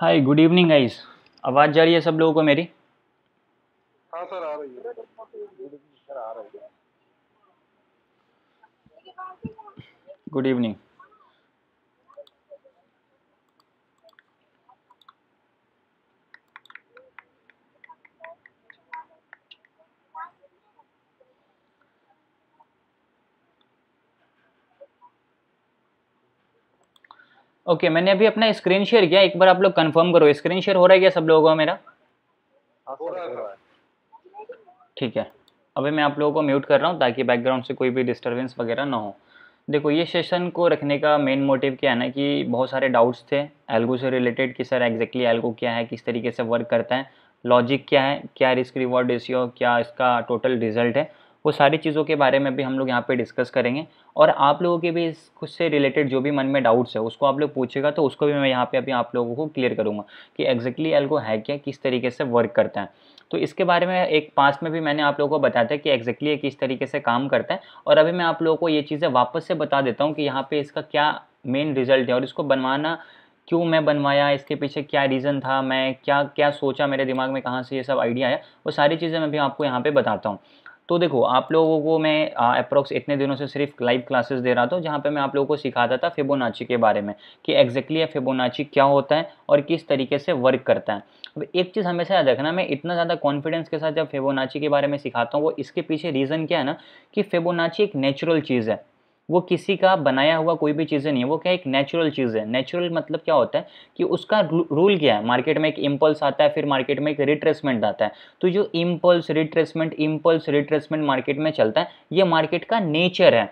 Hi good evening guys, आवाज़ जा रही है सब लोगों को मेरी? हाँ सर आ रही है, सर आ रही है। Good evening. ओके मैंने अभी अपना स्क्रीन शेयर किया, एक बार आप लोग कंफर्म करो स्क्रीन शेयर हो रहा है क्या सब लोगों का मेरा? ठीक है, अभी मैं आप लोगों को म्यूट कर रहा हूँ ताकि बैकग्राउंड से कोई भी डिस्टर्बेंस वगैरह ना हो। देखो ये सेशन को रखने का मेन मोटिव क्या है ना कि बहुत सारे डाउट्स थे एल्गो से रिलेटेड कि सर एग्जैक्टली एल्गो क्या है, किस तरीके से वर्क करता है, लॉजिक क्या है, क्या रिस्क रिवॉर्ड रेशियो, क्या इसका टोटल रिजल्ट है, वो सारी चीज़ों के बारे में भी हम लोग यहाँ पे डिस्कस करेंगे। और आप लोगों के भी इस खुद से रिलेटेड जो भी मन में डाउट्स है उसको आप लोग पूछेगा तो उसको भी मैं यहाँ पे अभी आप लोगों को क्लियर करूँगा कि एग्जैक्टली एल्गो है क्या, किस तरीके से वर्क करता है। तो इसके बारे में एक पास्ट में भी मैंने आप लोगों को बताया था कि एग्जैक्टली ये किस तरीके से काम करता है, और अभी मैं आप लोगों को ये चीज़ें वापस से बता देता हूँ कि यहाँ पर इसका क्या मेन रिजल्ट है और इसको बनवाना क्यों मैं बनवाया, इसके पीछे क्या रीज़न था, मैं क्या क्या सोचा, मेरे दिमाग में कहाँ से ये सब आइडिया आया, वो सारी चीज़ें मैं भी आपको यहाँ पर बताता हूँ। तो देखो आप लोगों को मैं अप्रोक्स इतने दिनों से सिर्फ लाइव क्लासेस दे रहा था जहाँ पे मैं आप लोगों को सिखाता था फिबोनाची के बारे में कि एग्जैक्टली फिबोनाची क्या होता है और किस तरीके से वर्क करता है। अब एक चीज़ हमेशा याद रखना, मैं इतना ज़्यादा कॉन्फिडेंस के साथ जब फिबोनाची के बारे में सिखाता हूँ वो इसके पीछे रीज़न क्या है ना कि फिबोनाची एक नेचुरल चीज़ है, वो किसी का बनाया हुआ कोई भी चीज़ें नहीं है, वो क्या एक नेचुरल चीज़ है। नेचुरल मतलब क्या होता है कि उसका रूल क्या है, मार्केट में एक इम्पल्स आता है, फिर मार्केट में एक रिट्रेसमेंट आता है, तो जो इम्पल्स रिट्रेसमेंट मार्केट में चलता है ये मार्केट का नेचर है।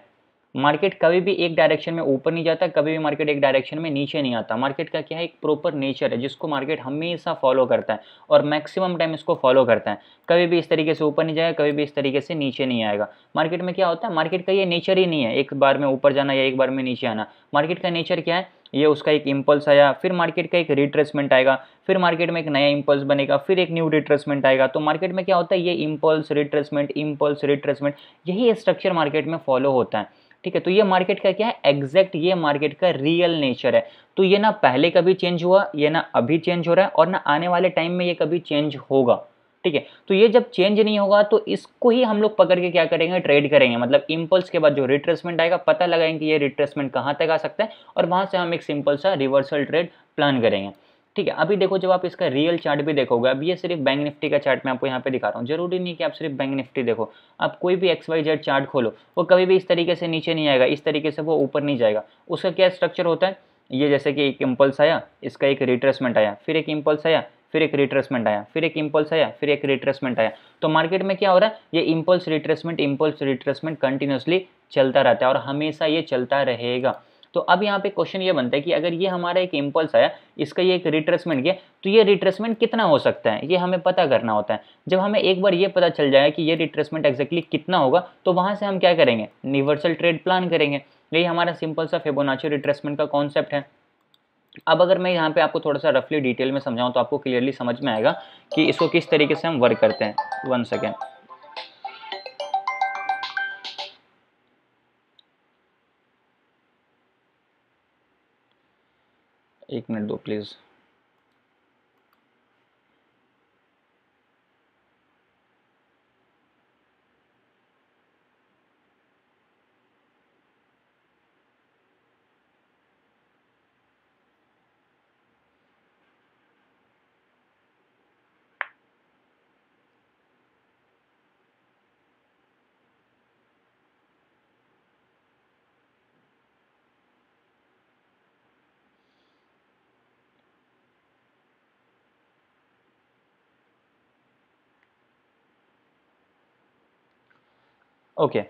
मार्केट कभी भी एक डायरेक्शन में ऊपर नहीं जाता, कभी भी मार्केट एक डायरेक्शन में नीचे नहीं आता। मार्केट का क्या है, एक प्रॉपर नेचर है जिसको मार्केट हमेशा फॉलो करता है और मैक्सिमम टाइम इसको फॉलो करता है, कभी भी इस तरीके से ऊपर नहीं जाएगा, कभी भी इस तरीके से नीचे नहीं आएगा। मार्केट में क्या होता है, मार्केट का ये नेचर ही नहीं है एक बार में ऊपर जाना या एक बार में नीचे आना। मार्केट का नेचर क्या है, ये उसका एक इम्पल्स आया, फिर मार्केट का एक रिट्रेसमेंट आएगा, फिर मार्केट में एक नया इम्पल्स बनेगा, फिर एक न्यू रिट्रेसमेंट आएगा। तो मार्केट में क्या होता है, ये इम्पल्स रिट्रेसमेंट यही स्ट्रक्चर मार्केट में फॉलो होता है, ठीक है। तो ये मार्केट का क्या है, एग्जैक्ट ये मार्केट का रियल नेचर है। तो ये ना पहले कभी चेंज हुआ, ये ना अभी चेंज हो रहा है और ना आने वाले टाइम में ये कभी चेंज होगा, ठीक है। तो ये जब चेंज नहीं होगा तो इसको ही हम लोग पकड़ के क्या करेंगे, ट्रेड करेंगे। मतलब इम्पल्स के बाद जो रिट्रेसमेंट आएगा पता लगाएंगे कि ये रिट्रेसमेंट कहाँ तक आ सकता है और वहाँ से हम एक सिंपल सा रिवर्सल ट्रेड प्लान करेंगे, ठीक है। अभी देखो जब आप इसका रियल चार्ट भी देखोगे, अब ये सिर्फ बैंक निफ्टी का चार्ट मैं आपको यहाँ पे दिखा रहा हूँ, जरूरी नहीं कि आप सिर्फ बैंक निफ्टी देखो, आप कोई भी XYZ चार्ट खोलो वो कभी भी इस तरीके से नीचे नहीं आएगा, इस तरीके से वो ऊपर नहीं जाएगा। उसका क्या स्ट्रक्चर होता है, ये जैसे कि एक इम्पल्स आया, इसका एक रिट्रेसमेंट आया, फिर एक इम्पल्स आया, फिर एक रिट्रेसमेंट आया, फिर एक इम्पल्स आया, फिर एक रिट्रेसमेंट आया। तो मार्केट में क्या हो रहा है, ये इम्पल्स रिट्रेसमेंट कंटिन्यूसली चलता रहता है और हमेशा ये चलता रहेगा। तो अब यहाँ पे क्वेश्चन ये बनता है कि अगर ये हमारा एक इम्पल्स आया, इसका ये एक रिट्रेसमेंट गया, तो ये रिट्रेसमेंट कितना हो सकता है, ये हमें पता करना होता है। जब हमें एक बार ये पता चल जाएगा कि ये रिट्रेसमेंट एग्जैक्टली कितना होगा तो वहाँ से हम क्या करेंगे, रिवर्सल ट्रेड प्लान करेंगे। यही हमारा सिंपल सा फिबोनाची रिट्रेसमेंट का कॉन्सेप्ट है। अब अगर मैं यहाँ पे आपको थोड़ा सा रफली डिटेल में समझाऊँ तो आपको क्लियरली समझ में आएगा कि इसको किस तरीके से हम वर्क करते हैं। 1 सेकेंड। एक मिनट दो प्लीज़। ओके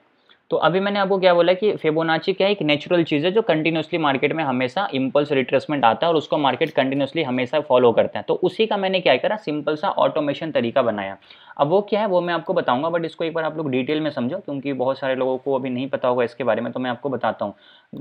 तो अभी मैंने आपको क्या बोला कि फिबोनाची क्या है, एक नेचुरल चीज़ है जो कंटिन्यूसली मार्केट में हमेशा इम्पल्स रिट्रेसमेंट आता है और उसको मार्केट कंटिन्यूसली हमेशा फॉलो करता है। तो उसी का मैंने क्या करा, सिंपल सा ऑटोमेशन तरीका बनाया। अब वो क्या है वो मैं आपको बताऊंगा, बट इसको एक बार आप लोग डिटेल में समझो क्योंकि बहुत सारे लोगों को अभी नहीं पता होगा इसके बारे में, तो मैं आपको बताता हूँ।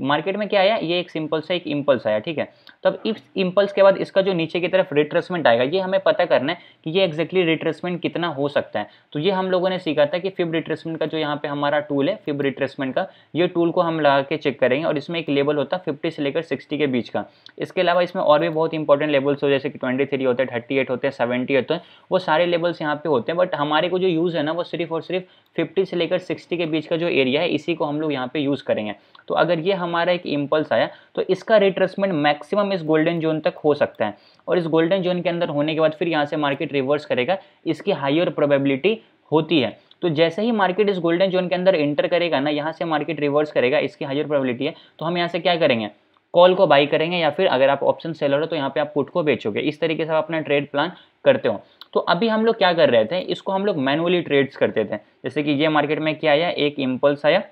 मार्केट में क्या आया, ये एक सिंपल सा एक इम्पल्स आया, ठीक है। तो अब इस इम्पल्स के बाद इसका जो नीचे की तरफ रिट्रेसमेंट आएगा, ये हमें पता करना है कि ये एक्जैक्टली रिट्रेसमेंट कितना हो सकता है। तो ये हम लोगों ने सीखा था कि फिब रिट्रेसमेंट का जो यहाँ पे हमारा टूल है, फिब रिट्रेसमेंट का ये टूल को हम लगा के चेक करेंगे, और इसमें एक लेवल होता है 50 से लेकर 60 के बीच का। इसके अलावा इसमें और भी बहुत इंपॉर्टेंट लेवल्स हो, जैसे कि 23 होते हैं, 38 होते हैं, 70 होते हैं, वो सारे लेवल्स यहाँ पे होते हैं। बट हमारे को जो यूज़ है ना वो सिर्फ और सिर्फ 50 से लेकर 60 के बीच का जो एरिया है, इसी को हम लोग यहाँ पे यूज़ करेंगे। तो अगर ये हमारा एक इम्पल्स आया तो इसका रिट्रेसमेंट मैक्सिमम इस गोल्डन जोन तक हो सकता है, और इस गोल्डन जोन के अंदर होने के बाद फिर यहाँ से मार्केट रिवर्स करेगा, इसकी हायर प्रोबेबिलिटी होती है। तो जैसे ही मार्केट इस गोल्डन जोन के अंदर एंटर करेगा ना, यहाँ से मार्केट रिवर्स करेगा, इसकी हायर प्रोबेबिलिटी है, तो हम यहाँ से क्या करेंगे, कॉल को बाई करेंगे, या फिर अगर आप ऑप्शन सेलर हो तो यहाँ पे आप पुट को बेचोगे। इस तरीके से आप अपना ट्रेड प्लान करते हो। तो अभी हम लोग क्या कर रहे थे, इसको हम लोग मैनुअली ट्रेड्स करते थे। जैसे कि ये मार्केट में क्या आया, एक इम्पल्स आया,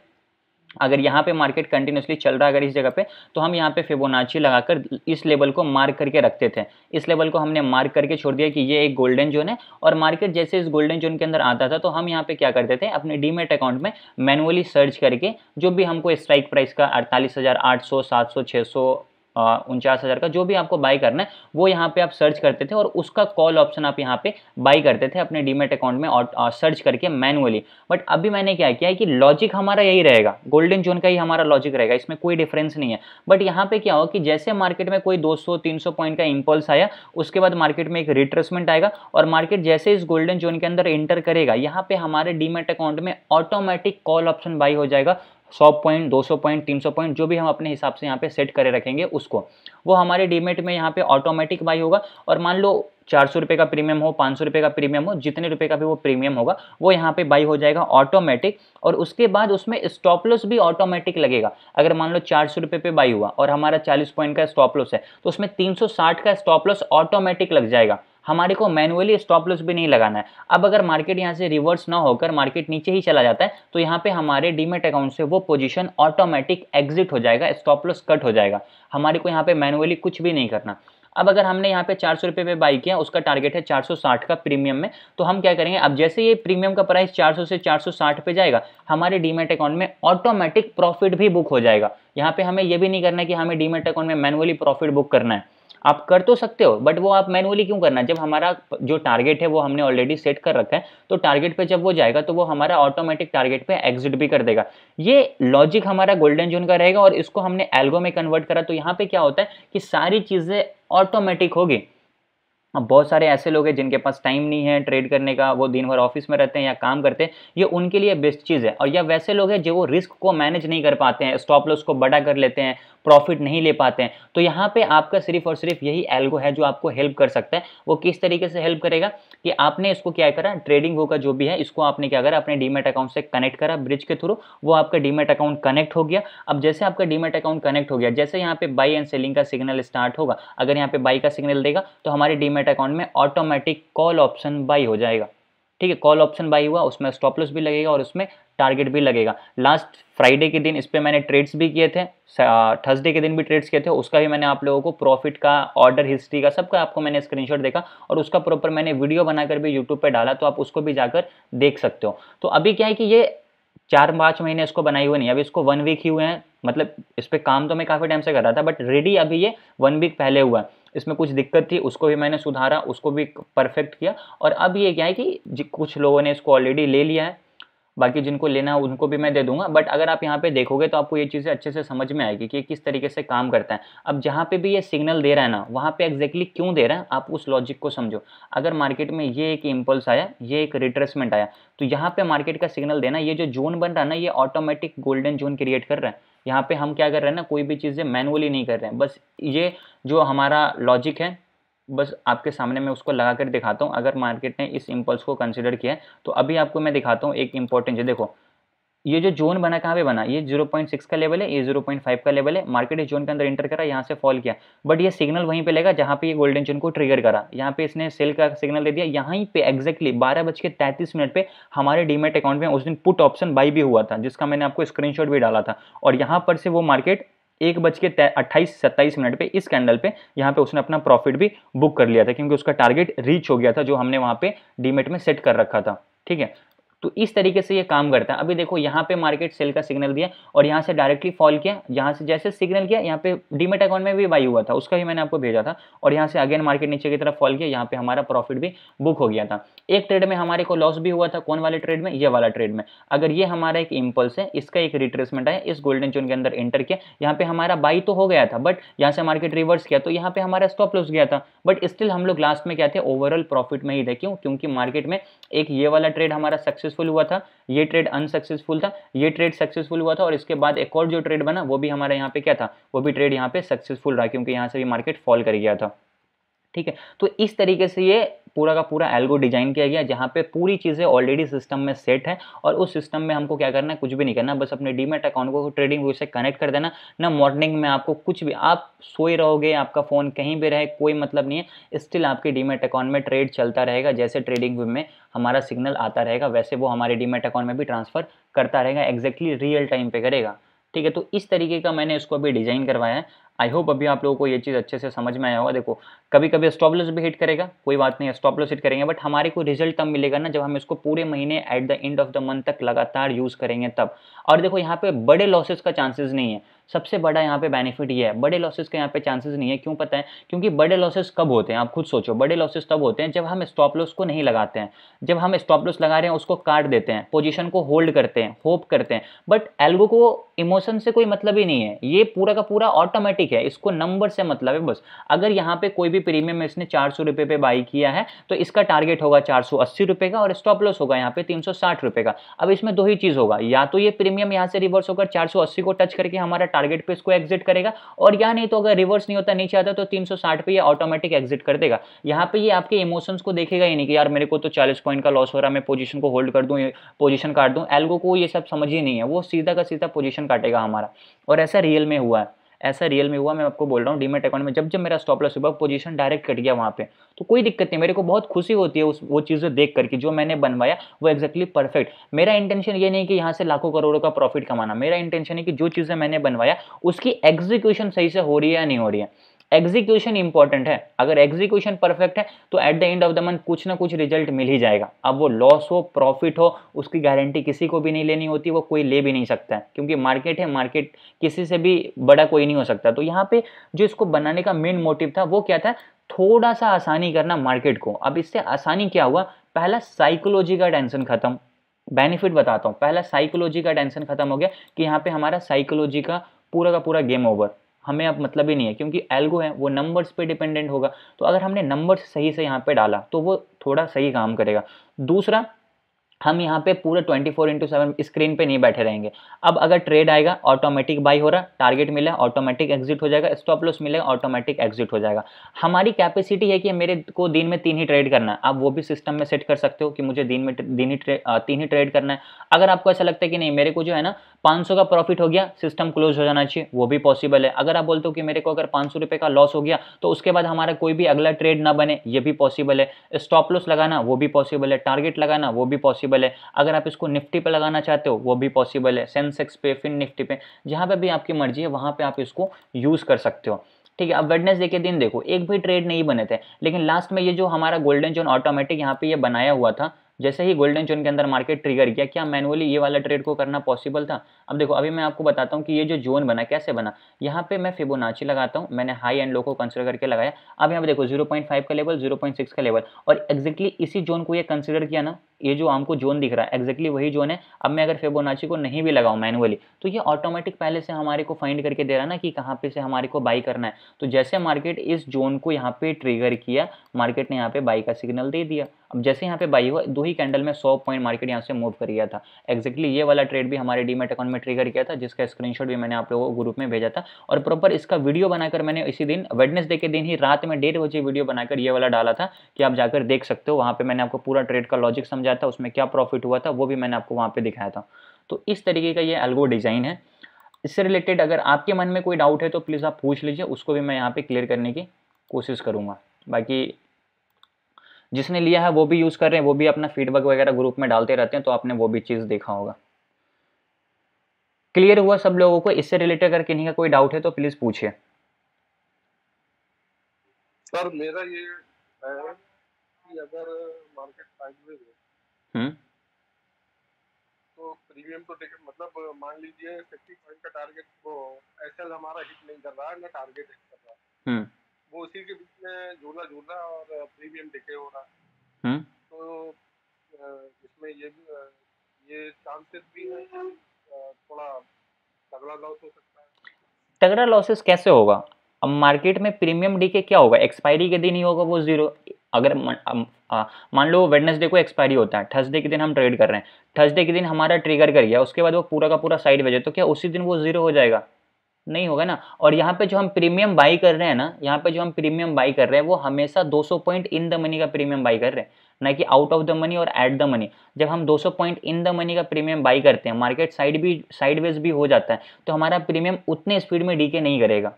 अगर यहाँ पे मार्केट कंटिन्यूसली चल रहा है, अगर इस जगह पे, तो हम यहाँ पे फिबोनाची लगाकर इस लेवल को मार्क करके रखते थे। इस लेवल को हमने मार्क करके छोड़ दिया कि ये एक गोल्डन जोन है, और मार्केट जैसे इस गोल्डन जोन के अंदर आता था तो हम यहाँ पे क्या करते थे, अपने डीमेट अकाउंट में मैनुअली सर्च करके जो भी हमको स्ट्राइक प्राइस का 48,800, 700, 600, 49,000 का जो भी आपको बाई करना है वो यहाँ पे आप सर्च करते थे, और उसका कॉल ऑप्शन आप यहाँ पे बाई करते थे अपने डीमेट अकाउंट में और सर्च करके मैनुअली। बट अभी मैंने क्या किया है कि लॉजिक हमारा यही रहेगा, गोल्डन जोन का ही हमारा लॉजिक रहेगा, इसमें कोई डिफरेंस नहीं है। बट यहाँ पे क्या हो कि जैसे मार्केट में कोई 200-300 पॉइंट का इम्पल्स आया, उसके बाद मार्केट में एक रिट्रेसमेंट आएगा, और मार्केट जैसे इस गोल्डन जोन के अंदर एंटर करेगा, यहाँ पे हमारे डीमेट अकाउंट में ऑटोमेटिक कॉल ऑप्शन बाई हो जाएगा। 100 पॉइंट, 200 पॉइंट, 300 पॉइंट जो भी हम अपने हिसाब से यहाँ पे सेट करे रखेंगे उसको, वो हमारे डीमेट में यहाँ पे ऑटोमेटिक बाई होगा। और मान लो 400 रुपये का प्रीमियम हो, 500 रुपये का प्रीमियम हो, जितने रुपए का भी वो प्रीमियम होगा वो यहाँ पे बाई हो जाएगा ऑटोमेटिक। और उसके बाद उसमें स्टॉप लॉस भी ऑटोमेटिक लगेगा। अगर मान लो 400 रुपये पे बाई हुआ और हमारा 40 पॉइंट का स्टॉप लॉस है, तो उसमें 360 का स्टॉप लॉस ऑटोमेटिक लग जाएगा, हमारे को मैनुअली स्टॉप लॉस भी नहीं लगाना है। अब अगर मार्केट यहाँ से रिवर्स ना होकर मार्केट नीचे ही चला जाता है, तो यहाँ पे हमारे डीमेट अकाउंट से वो पोजीशन ऑटोमेटिक एग्जिट हो जाएगा, स्टॉप लॉस कट हो जाएगा, हमारे को यहाँ पे मैनुअली कुछ भी नहीं करना। अब अगर हमने यहाँ पे 400 रुपये पे बाई किया, उसका टारगेट है 460 का प्रीमियम में, तो हम क्या करेंगे, अब जैसे ये प्रीमियम का प्राइस 400 से 460 पे जाएगा, हमारे डीमेट अकाउंट में ऑटोमेटिक प्रॉफिट भी बुक हो जाएगा। यहाँ पे हमें ये भी नहीं करना है कि हमें डीमेट अकाउंट में मैनुअली प्रॉफिट बुक करना है, आप कर तो सकते हो, बट वो आप मैनुअली क्यों करना, जब हमारा जो टारगेट है वो हमने ऑलरेडी सेट कर रखा है, तो टारगेट पे जब वो जाएगा तो वो हमारा ऑटोमेटिक टारगेट पे एग्जिट भी कर देगा। ये लॉजिक हमारा गोल्डन जोन का रहेगा, और इसको हमने एल्गो में कन्वर्ट करा। तो यहाँ पे क्या होता है कि सारी चीज़ें ऑटोमेटिक होगी। अब बहुत सारे ऐसे लोग हैं जिनके पास टाइम नहीं है ट्रेड करने का, वो दिन भर ऑफिस में रहते हैं या काम करते हैं, ये उनके लिए बेस्ट चीज़ है। और या वैसे लोग हैं जो वो रिस्क को मैनेज नहीं कर पाते हैं, स्टॉप लॉस को बड़ा कर लेते हैं, प्रॉफिट नहीं ले पाते हैं, तो यहाँ पे आपका सिर्फ और सिर्फ यही एल्गो है जो आपको हेल्प कर सकता है। वो किस तरीके से हेल्प करेगा कि आपने इसको क्या करा, ट्रेडिंग वो का जो भी है इसको आपने क्या करा, अपने डीमेट अकाउंट से कनेक्ट करा ब्रिज के थ्रू, वो आपका डीमेट अकाउंट कनेक्ट हो गया। अब जैसे आपका डीमेट अकाउंट कनेक्ट हो गया, जैसे यहाँ पे बाई एंड सेलिंग का सिग्नल स्टार्ट होगा, अगर यहाँ पे बाई का सिग्नल देगा तो हमारे डीमेट अकाउंट में ऑटोमेटिक कॉल ऑप्शन बाई हो जाएगा, ठीक है। कॉल ऑप्शन बाई हुआ, उसमें स्टॉप लॉस भी लगेगा और उसमें टारगेट भी लगेगा। लास्ट फ्राइडे के दिन इस पे मैंने ट्रेड्स भी किए थे, थर्सडे के दिन भी ट्रेड्स किए थे, उसका भी मैंने आप लोगों को प्रॉफिट का, ऑर्डर हिस्ट्री का, सबका आपको मैंने स्क्रीनशॉट देखा, और उसका प्रॉपर मैंने वीडियो बनाकर भी यूट्यूब पर डाला, तो आप उसको भी जाकर देख सकते हो। तो अभी क्या है कि ये 4-5 महीने इसको बनाए हुए नहीं, अभी इसको 1 वीक ही हुए हैं, मतलब इस पर काम तो मैं काफ़ी टाइम से कर रहा था, बट रेडी अभी ये 1 वीक पहले हुआ है। इसमें कुछ दिक्कत थी, उसको भी मैंने सुधारा, उसको भी परफेक्ट किया, और अब ये क्या है कि कुछ लोगों ने इसको ऑलरेडी ले लिया है, बाकी जिनको लेना है उनको भी मैं दे दूंगा। बट अगर आप यहाँ पे देखोगे तो आपको ये चीज़ें अच्छे से समझ में आएगी कि किस तरीके से काम करता है। अब जहाँ पे भी ये सिग्नल दे रहा है ना, वहाँ पे एग्जैक्टली क्यों दे रहा है, आप उस लॉजिक को समझो। अगर मार्केट में ये एक इम्पल्स आया, ये एक रिट्रेसमेंट आया, तो यहाँ पे मार्केट का सिग्नल देना, ये जो जोन बन रहा है ना, ये ऑटोमेटिक गोल्डन जोन क्रिएट कर रहा है। यहाँ पे हम क्या कर रहे हैं ना, कोई भी चीज़ें मैनुअली नहीं कर रहे हैं, बस ये जो हमारा लॉजिक है बस आपके सामने मैं उसको लगा कर दिखाता हूँ। अगर मार्केट ने इस इम्पल्स को कंसिडर किया है तो अभी आपको मैं दिखाता हूँ एक इंपॉर्टेंट चीज़। देखो ये जो जोन बना कहाँ पे बना, ये 0.6 का लेवल है, ये 0.5 का लेवल है। मार्केट इस जोन के अंदर एंटर करा, यहाँ से फॉल किया, बट ये सिग्नल वहीं पे लेगा जहाँ पे ये गोल्डन जोन को ट्रिगर करा। यहाँ पे इसने सेल का सिग्नल दे दिया, यहाँ पे एग्जैक्टली 12:33 पे हमारे डीमेट अकाउंट में उस दिन पुट ऑप्शन बाई भी हुआ था, जिसका मैंने आपको स्क्रीनशॉट भी डाला था, और यहाँ पर से वो मार्केट 1:28-27 मिनट पे इस कैंडल पे यहाँ पे उसने अपना प्रॉफिट भी बुक कर लिया था, क्योंकि उसका टारगेट रीच हो गया था जो हमने वहाँ पे डीमेट में सेट कर रखा था। ठीक है, तो इस तरीके से ये काम करता है। अभी देखो यहाँ पे मार्केट सेल का सिग्नल दिया और यहाँ से डायरेक्टली फॉल किया, यहाँ से जैसे सिग्नल किया यहाँ पे डीमेट अकाउंट में भी बाई हुआ था, उसका भी मैंने आपको भेजा था, और यहाँ से अगेन मार्केट नीचे की तरफ फॉल किया, यहाँ पे हमारा प्रॉफिट भी बुक हो गया था। एक ट्रेड में हमारे को लॉस भी हुआ था, कौन वाले ट्रेड में, ये वाला ट्रेड में। अगर ये हमारा एक इम्पल्स है, इसका एक रिट्रेसमेंट आया, इस गोल्डन जोन के अंदर एंटर किया, यहाँ पे हमारा बाई तो हो गया था बट यहाँ से मार्केट रिवर्स किया तो यहाँ पे हमारा स्टॉप लॉस गया था, बट स्टिल हम लोग लास्ट में क्या थे, ओवरऑल प्रॉफिट में ही थे। क्यों? क्योंकि मार्केट में एक ये वाला ट्रेड हमारा सक्सेसफुल हुआ था, ये ट्रेड अनसक्सेसफुल था, ये ट्रेड सक्सेसफुल हुआ था, और इसके बाद एक और जो ट्रेड बना वो भी हमारा यहाँ पे क्या था, वो भी ट्रेड यहाँ पे सक्सेसफुल रहा, क्योंकि यहाँ से भी मार्केट फॉल कर गया था। ठीक है, तो इस तरीके से ये पूरा का पूरा एल्गो डिजाइन किया गया, जहाँ पे पूरी चीज़ें ऑलरेडी सिस्टम में सेट है और उस सिस्टम में हमको क्या करना है, कुछ भी नहीं करना, बस अपने डीमेट अकाउंट को ट्रेडिंग व्यू से कनेक्ट कर देना ना। मॉर्निंग में आपको कुछ भी, आप सोए रहोगे, आपका फ़ोन कहीं भी रहे, कोई मतलब नहीं है, स्टिल आपके डीमेट अकाउंट में ट्रेड चलता रहेगा। जैसे ट्रेडिंग व्यू में हमारा सिग्नल आता रहेगा वैसे वो हमारे डीमेट अकाउंट में भी ट्रांसफ़र करता रहेगा, एग्जैक्टली रियल टाइम पे करेगा। ठीक है, तो इस तरीके का मैंने इसको अभी डिज़ाइन करवाया है। आई होप अभी आप लोगों को ये चीज़ अच्छे से समझ में आया होगा। देखो कभी कभी स्टॉप लॉस भी हिट करेगा, कोई बात नहीं, स्टॉप लॉस हिट करेंगे, बट हमारे को रिजल्ट तब मिलेगा ना जब हम इसको पूरे महीने at the end of the month तक लगातार यूज़ करेंगे तब। और देखो यहाँ पे बड़े लॉसेस का चांसेस नहीं है, सबसे बड़ा यहाँ पे बेनिफिट ये है, बड़े लॉसेस का यहाँ पे चांसेस नहीं है। क्यों पता है? क्योंकि बड़े लॉसेस कब होते हैं, आप खुद सोचो, बड़े लॉसेस तब होते हैं जब हम स्टॉप लॉस को नहीं लगाते हैं। जब हम स्टॉप लॉस लगा रहे हैं उसको काट देते हैं, पोजीशन को होल्ड करते हैं, होप करते हैं, बट एल्गो को इमोशन से कोई मतलब ही नहीं है, ये पूरा का पूरा ऑटोमेटिक है, इसको नंबर से मतलब है बस। अगर यहाँ पे कोई भी प्रीमियम इसने 400 रुपये पे बाई किया है तो इसका टारगेट होगा 480 रुपये का और स्टॉप लॉस होगा यहाँ पे 360 रुपये का। अब इसमें दो ही चीज़ होगा, या तो ये प्रीमियम यहाँ से रिवर्स होकर 480 को टच करके हमारा टारगेट पे इसको एग्जिट करेगा, और या नहीं तो अगर रिवर्स नहीं होता, नीचे आता तो 360 पे ये ऑटोमेटिक एग्जिट कर देगा। यहाँ पे ये आपके इमोशंस को देखेगा ही नहीं कि यार मेरे को तो 40 पॉइंट का लॉस हो रहा है, मैं पोजीशन को होल्ड कर दूँ, पोजीशन काट दूँ, एल्गो को ये सब समझ ही नहीं है, वो सीधा का सीधा पोजीशन काटेगा हमारा। और ऐसा रियल में हुआ है, ऐसा रियल में हुआ, मैं आपको बोल रहा हूँ। डीमेट अकाउंट में जब जब मेरा स्टॉप लॉस हुआ पोजीशन डायरेक्ट कट गया वहाँ पे, तो कोई दिक्कत नहीं, मेरे को बहुत खुशी होती है उस वो चीज़ें देख करके जो मैंने बनवाया वो एक्जैक्टली परफेक्ट। मेरा इंटेंशन ये नहीं कि यहाँ से लाखों करोड़ों का प्रॉफिट कमाना, मेरा इंटेंशन है कि जो चीज़ें मैंने बनवाया उसकी एग्जीक्यूशन सही से हो रही है या नहीं हो रही है। एग्जीक्यूशन इंपॉर्टेंट है, अगर एग्जीक्यूशन परफेक्ट है तो at the end of the month कुछ ना कुछ रिजल्ट मिल ही जाएगा। अब वो लॉस हो प्रॉफिट हो उसकी गारंटी किसी को भी नहीं लेनी होती, वो कोई ले भी नहीं सकता है, क्योंकि मार्केट है, मार्केट किसी से भी बड़ा कोई नहीं हो सकता। तो यहाँ पे जो इसको बनाने का मेन मोटिव था वो क्या था, थोड़ा सा आसानी करना मार्केट को। अब इससे आसानी क्या हुआ, पहला साइकोलॉजी का टेंशन खत्म, बेनिफिट बताता हूँ। पहला साइकोलॉजी का टेंशन खत्म हो गया कि यहाँ पे हमारा साइकोलॉजी का पूरा गेम ओवर, हमें अब मतलब ही नहीं है, क्योंकि एल्गो है वो नंबर्स पे डिपेंडेंट होगा। तो अगर हमने नंबर्स सही से यहाँ पे डाला तो वो थोड़ा सही काम करेगा। दूसरा, हम यहाँ पे पूरा 24/7 स्क्रीन पे नहीं बैठे रहेंगे। अब अगर ट्रेड आएगा ऑटोमेटिक बाई हो रहा, टारगेट मिला ऑटोमेटिक एग्जिट हो जाएगा, स्टॉप लॉस मिलेगा ऑटोमेटिक एग्जिट हो जाएगा। हमारी कैपेसिटी है कि मेरे को दिन में 3 ही ट्रेड करना है, आप वो भी सिस्टम में सेट कर सकते हो कि मुझे दिन में 3 ही ट्रेड करना है। अगर आपको ऐसा लगता है कि नहीं मेरे को जो है ना 500 का प्रॉफिट हो गया सिस्टम क्लोज हो जाना चाहिए, वो भी पॉसिबल है। अगर आप बोलते हो कि मेरे को अगर 500 रुपये का लॉस हो गया तो उसके बाद हमारा कोई भी अगला ट्रेड ना बने, ये भी पॉसिबल है। स्टॉप लॉस लगाना वो भी पॉसिबल है, टारगेट लगाना वो भी पॉसिबल है। अगर आप इसको निफ्टी पे लगाना चाहते हो वो भी पॉसिबल है, सेंसेक्स पे फिर निफ्टी पे, जहां पे भी आपकी मर्जी है वहां पे आप इसको यूज कर सकते हो। ठीक है, अब वेडनेसडे के दिन देखो एक भी ट्रेड नहीं बने थे, लेकिन लास्ट में ये जो हमारा गोल्डन जोन ऑटोमेटिक यहाँ पे ये बनाया हुआ था, जैसे ही गोल्डन जोन के अंदर मार्केट ट्रिगर किया, क्या मैनुअली ये वाला ट्रेड को करना पॉसिबल था? अब देखो अभी मैं आपको बताता हूँ कि ये जो जोन बना कैसे बना। यहाँ पे मैं फिबोनाची लगाता हूँ, मैंने हाई एंड लो को कंसिडर करके लगाया। अब यहाँ पे देखो 0.5 का लेवल, 0.6 का लेवल, और एक्जैक्टली इसी जोन को ये कंसिडर किया ना, ये जो हमको जोन दिख रहा है एक्जैक्टली वही जोन है। अब मैं अगर फिबोनाची को नहीं भी लगाऊँ मैनुअली तो ये ऑटोमेटिक पहले से हमारे को फाइंड करके दे रहा ना कि कहाँ पे से हमारे को बाई करना है। तो जैसे मार्केट इस जोन को यहाँ पे ट्रिगर किया, मार्केट ने यहाँ पे बाई का सिग्नल दे दिया। अब जैसे यहाँ पे बाई हुआ, दो ही कैंडल में 100 पॉइंट मार्केट यहाँ से मूव कर गया था। एक्जैक्टली ये वाला ट्रेड भी हमारे डीमेट अकाउंट में ट्रिगर किया था, जिसका स्क्रीनशॉट भी मैंने आप लोगों को ग्रुप में भेजा था, और प्रॉपर इसका वीडियो बनाकर मैंने इसी दिन वेडनेसडे के दिन ही रात में 1:30 बजे वीडियो बनाकर ये वाला डाला था कि आप जाकर देख सकते हो। वहाँ पे मैंने आपको पूरा ट्रेड का लॉजिक समझाया था, उसमें क्या प्रॉफिट हुआ था वो भी मैंने आपको वहाँ पे दिखाया था। तो इस तरीके का ये एल्गो डिज़ाइन है। इससे रिलेटेड अगर आपके मन में कोई डाउट है तो प्लीज़ आप पूछ लीजिए, उसको भी मैं यहाँ पर क्लियर करने की कोशिश करूँगा। बाकी जिसने लिया है वो भी यूज़ कर रहे हैं, वो भी अपना फीडबैक वगैरह ग्रुप में डालते रहते हैं, तो आपने वो भी चीज़ देखा होगा। क्लियर हुआ सब लोगों को? इससे रिलेटेड अगर किन्हीं का कोई डाउट है तो प्लीज पूछिए। सर मेरा ये है कि अगर मार्केट साइडवेज है तो प्रीमियम तो टिकट मतलब मान लीजिए 50 पॉइंट का टारगेट वो एसएल हमारा हिट नहीं कर रहा है ना टारगेट हिट कर रहा है, वो उसी के बीच में झूला और प्रीमियम टिके हो रहा है, तो इसमें ये चांसेस भी है थोड़ा तगड़ा लॉस हो सकता है। तगड़ा लॉसेस कैसे होगा? अब मार्केट में प्रीमियम डीके क्या होगा? एक्सपायरी के दिन ही होगा वो जीरो। अगर मान लो वेडनेसडे को एक्सपायरी होता है, थर्सडे के दिन हम ट्रेड कर रहे हैं, थर्सडे के दिन हमारा ट्रिगर कर गया, उसके बाद वो पूरा का पूरा साइड बजे, तो क्या उसी दिन वो जीरो हो जाएगा? नहीं होगा ना। और यहाँ पे जो हम प्रीमियम बाई कर रहे हैं ना, यहाँ पे जो हम प्रीमियम बाई कर रहे हैं वो हमेशा 200 पॉइंट इन द मनी का प्रीमियम बाई कर रहे हैं, ना कि आउट ऑफ द मनी और एट द मनी। जब हम 200 पॉइंट इन द मनी का प्रीमियम बाई करते हैं, मार्केट साइडवेज भी हो जाता है, तो हमारा प्रीमियम उतने स्पीड में डीके नहीं करेगा,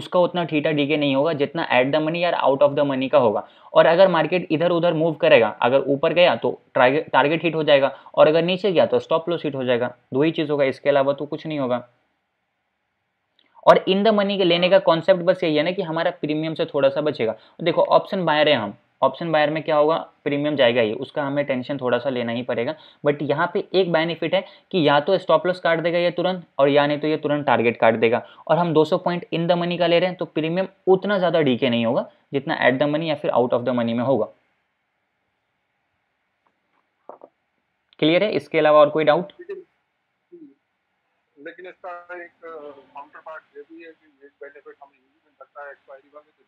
उसका उतना थीटा डीके नहीं होगा जितना एट द मनी या आउट ऑफ द मनी का होगा। और अगर मार्केट इधर उधर मूव करेगा, अगर ऊपर गया तो टारगेट हिट हो जाएगा, और अगर नीचे गया तो स्टॉप लॉस हिट हो जाएगा, दो ही चीज़ होगा, इसके अलावा तो कुछ नहीं होगा। और इन द मनी के लेने का कॉन्सेप्ट बस यही है ना कि हमारा प्रीमियम से थोड़ा सा बचेगा। देखो ऑप्शन बायर है हम, ऑप्शन बायर में क्या होगा, प्रीमियम जाएगा ही, उसका हमें टेंशन थोड़ा सा लेना ही पड़ेगा। बट यहाँ पे एक बेनिफिट है कि या तो स्टॉप लॉस काट देगा ये तुरंत, और या नहीं तो ये तुरंत टारगेट काट देगा। और हम 200 पॉइंट इन द मनी का ले रहे हैं तो प्रीमियम उतना ज़्यादा डीके नहीं होगा जितना एट द मनी या फिर आउट ऑफ द मनी में होगा। क्लियर है? इसके अलावा और कोई डाउट? लेकिन इसका एक काउंटर पार्ट ये भी है कि नेट बेनिफिट हमें ये भी मिल सकता है एक्सपायरी वाले दिन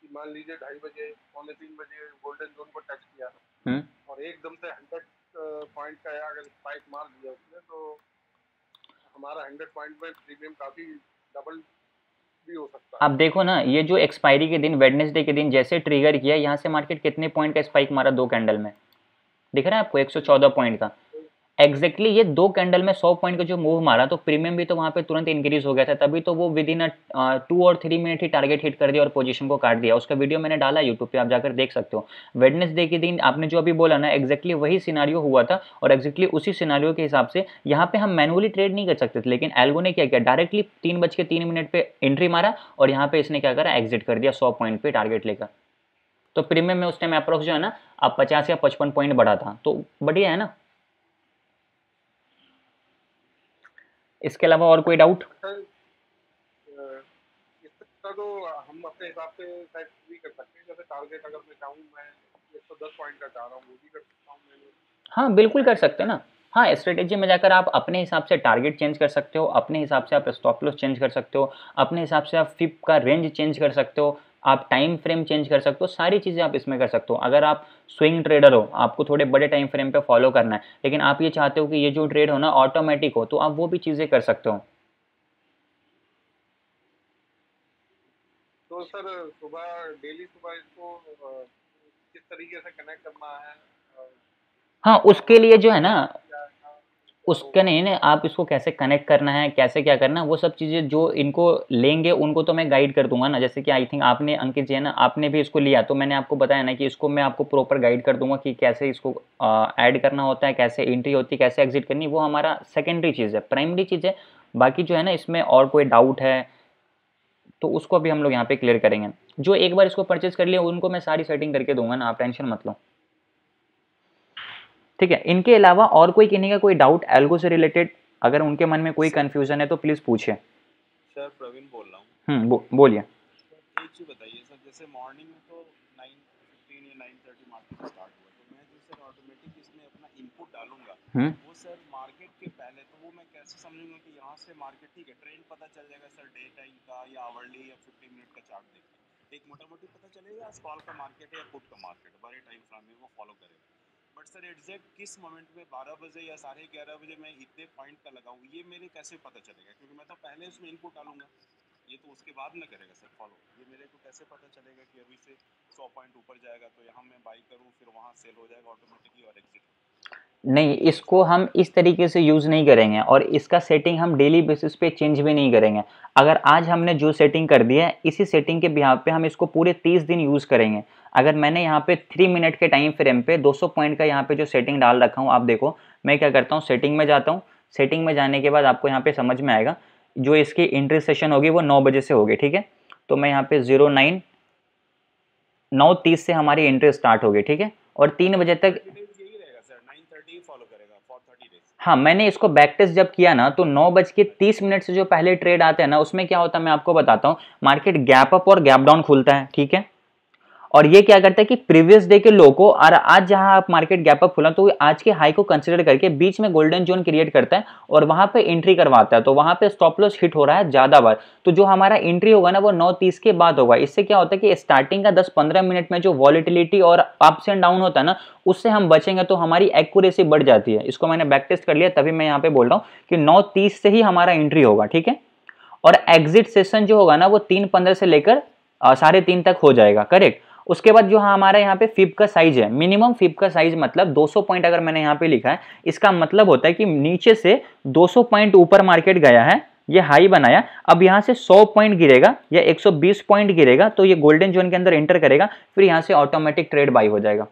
कि मान लीजिए 2:30 बजे 2:45 बजे गोल्डन जोन को टच किया और एकदम से 100 पॉइंट का अगर स्पाइक मार दिया उसने तो हमारा 100 पॉइंट में प्रीमियम काफ़ी डबल भी हो सकता है। आप देखो ना, ये जो एक्सपायरी के दिन वेडनेसडे के दिन जैसे ट्रिगर किया, यहाँ से मार्केट कितने पॉइंट का स्पाइक मारा, 2 कैंडल में दिख रहा है आपको 114 पॉइंट का। एग्जैक्टली ये 2 कैंडल में 100 पॉइंट का जो मूव मारा तो प्रीमियम भी तो वहाँ पे तुरंत इंक्रीज हो गया था, तभी तो वो विद इन 2 और 3 मिनट ही टारगेट हिट कर दिया और पोजीशन को काट दिया। उसका वीडियो मैंने डाला यूट्यूब पे, आप जाकर देख सकते हो। वेडनेसडे के दिन आपने जो अभी बोला ना, एग्जैक्टली वही सिनारियो हुआ था और एग्जैक्टली उसी सिनारियो के हिसाब से यहाँ पर हम मैनुअली ट्रेड नहीं कर सकते थे, लेकिन एल्गो ने क्या किया, डायरेक्टली 3:03 पर एंट्री मारा और यहाँ पर इसने क्या करा, एग्जिट कर दिया 100 पॉइंट पर टारगेट लेकर। तो प्रीमियम में उस टाइम अप्रोक्स जो है ना आप 50 या 55 पॉइंट बढ़ा था, तो बढ़िया है ना। इसके अलावा और कोई डाउट? इसका तो हम अपने हिसाब से सेट भी कर सकते हैं, जैसे टारगेट अगर मैं चाहूं मैं 110 पॉइंट का चाह रहा हूं वो भी कर सकता हूं मैंने। हां बिल्कुल कर सकते हैं ना। हाँ, स्ट्रेटेजी में जाकर आप अपने हिसाब से टारगेट चेंज कर सकते हो, अपने हिसाब से आप स्टॉप लॉस चेंज कर सकते हो, अपने हिसाब से आप फिप का रेंज चेंज कर सकते हो, आप टाइम फ्रेम चेंज कर सकते हो, सारी चीज़ें आप इसमें कर सकते हो। अगर आप स्विंग ट्रेडर हो, आपको थोड़े बड़े टाइम फ्रेम पे फॉलो करना है, लेकिन आप ये चाहते हो कि ये जो ट्रेड हो ना ऑटोमेटिक हो, तो आप वो भी चीज़ें कर सकते हो। तो सर डेली सुबह इसको किस तरीके से कनेक्ट करना है? हाँ, उसके लिए जो है ना उसके नहीं आप इसको कैसे कनेक्ट करना है, कैसे क्या करना है, वो सब चीज़ें जो इनको लेंगे उनको तो मैं गाइड कर दूंगा ना। जैसे कि आई थिंक आपने अंकित जी है ना, आपने भी इसको लिया तो मैंने आपको बताया ना कि इसको मैं आपको प्रॉपर गाइड कर दूंगा कि कैसे इसको ऐड करना होता है, कैसे एंट्री होती है, कैसे एग्जिट करनी, वो हमारा सेकेंडरी चीज़ है, प्राइमरी चीज़ है। बाकी जो है ना इसमें और कोई डाउट है तो उसको अभी हम लोग यहाँ पर क्लियर करेंगे। जो एक बार इसको परचेज कर लिए उनको मैं सारी सेटिंग करके दूंगा ना, आप टेंशन मत लो, ठीक है। इनके अलावा और कोई किन्हीं का कोई डाउट एल्गो से रिलेटेड, अगर उनके मन में कोई कंफ्यूजन है तो प्लीज पूछिए। सर प्रवीण बोल रहा हूँ। बोलिए। एक चीज बताइए सर, जैसे मॉर्निंग में तो 9:15 या 9:30 मार्केट स्टार्ट हुआ तो मैं जैसे ऑटोमेटिक इसमें अपना इनपुट डालूंगा वो सर मार्केट के पहले, तो वो मैं कैसे समझूंगा कि यहाँ से मार्केट ठीक है, ट्रेंड पता चल जाएगा सर डे टाइम का या आवरली या 15 मिनट का चार्ट देखिए, एक मोटा मोटी पता चलेगा कॉल का मार्केट है या पुट का मार्केट है, बड़े टाइम फ्रेम में वो फॉलो करेगा। बट सर एग्जैक्ट किस मोमेंट में 12 बजे या 11:30 बजे मैं इतने पॉइंट का लगाऊँ, ये मेरे कैसे पता चलेगा? क्योंकि मैं तो पहले उसमें इनपुट डालूंगा, ये तो उसके बाद ना करेगा सर फॉलो, ये मेरे को कैसे पता चलेगा कि अभी से 100 पॉइंट ऊपर जाएगा तो यहाँ मैं बाई करूँ फिर वहाँ सेल हो जाएगा ऑटोमेटिकली और एग्जिट? नहीं, इसको हम इस तरीके से यूज़ नहीं करेंगे और इसका सेटिंग हम डेली बेसिस पे चेंज भी नहीं करेंगे। अगर आज हमने जो सेटिंग कर दी है इसी सेटिंग के बिहाफ पे हम इसको पूरे 30 दिन यूज़ करेंगे। अगर मैंने यहाँ पे 3 मिनट के टाइम फ्रेम पे 200 पॉइंट का यहाँ पे जो सेटिंग डाल रखा हूँ, आप देखो मैं क्या करता हूँ, सेटिंग में जाता हूँ, सेटिंग में जाने के बाद आपको यहाँ पे समझ में आएगा जो इसकी एंट्री सेशन होगी वो 9 बजे से होगी, ठीक है। तो मैं यहाँ पे 09:30 से हमारी एंट्री स्टार्ट होगी, ठीक है, और 3 बजे तक। हाँ, मैंने इसको बैक टेस्ट जब किया ना तो 9:30 से जो पहले ट्रेड आते हैं ना उसमें क्या होता है मैं आपको बताता हूँ, मार्केट गैप अप और गैप डाउन खुलता है, ठीक है, और ये क्या करता है कि प्रीवियस डे के लो को और आज जहां आप मार्केट गैप अप खुला तो आज के हाई को कंसीडर करके बीच में गोल्डन जोन क्रिएट करता है और वहां पे एंट्री करवाता है। तो वहां पे स्टॉप लॉस हिट हो रहा है ज़्यादा बार, तो जो हमारा एंट्री होगा ना वो 9:30 के बाद होगा। इससे क्या होता है कि स्टार्टिंग का 10-15 मिनट में जो वॉलिटिलिटी और अप्स एंड डाउन होता है ना उससे हम बचेंगे, तो हमारी एक्यूरेसी बढ़ जाती है। इसको मैंने बैक टेस्ट कर लिया, तभी मैं यहाँ पे बोल रहा हूँ कि 9:30 से ही हमारा एंट्री होगा, ठीक है, और एग्जिट सेशन जो होगा ना वो 3:15 से लेकर 3:30 तक हो जाएगा, करेक्ट। उसके बाद जो हमारा यहाँ पे फिब का साइज है, मिनिमम फिब का साइज मतलब 200 पॉइंट अगर मैंने यहाँ पे लिखा है, इसका मतलब होता है कि नीचे से 200 पॉइंट ऊपर मार्केट गया है, ये हाई बनाया, अब यहाँ से 100 पॉइंट गिरेगा या 120 पॉइंट गिरेगा तो ये गोल्डन जोन के अंदर एंटर करेगा, फिर यहाँ से ऑटोमेटिक ट्रेड बाई हो जाएगा।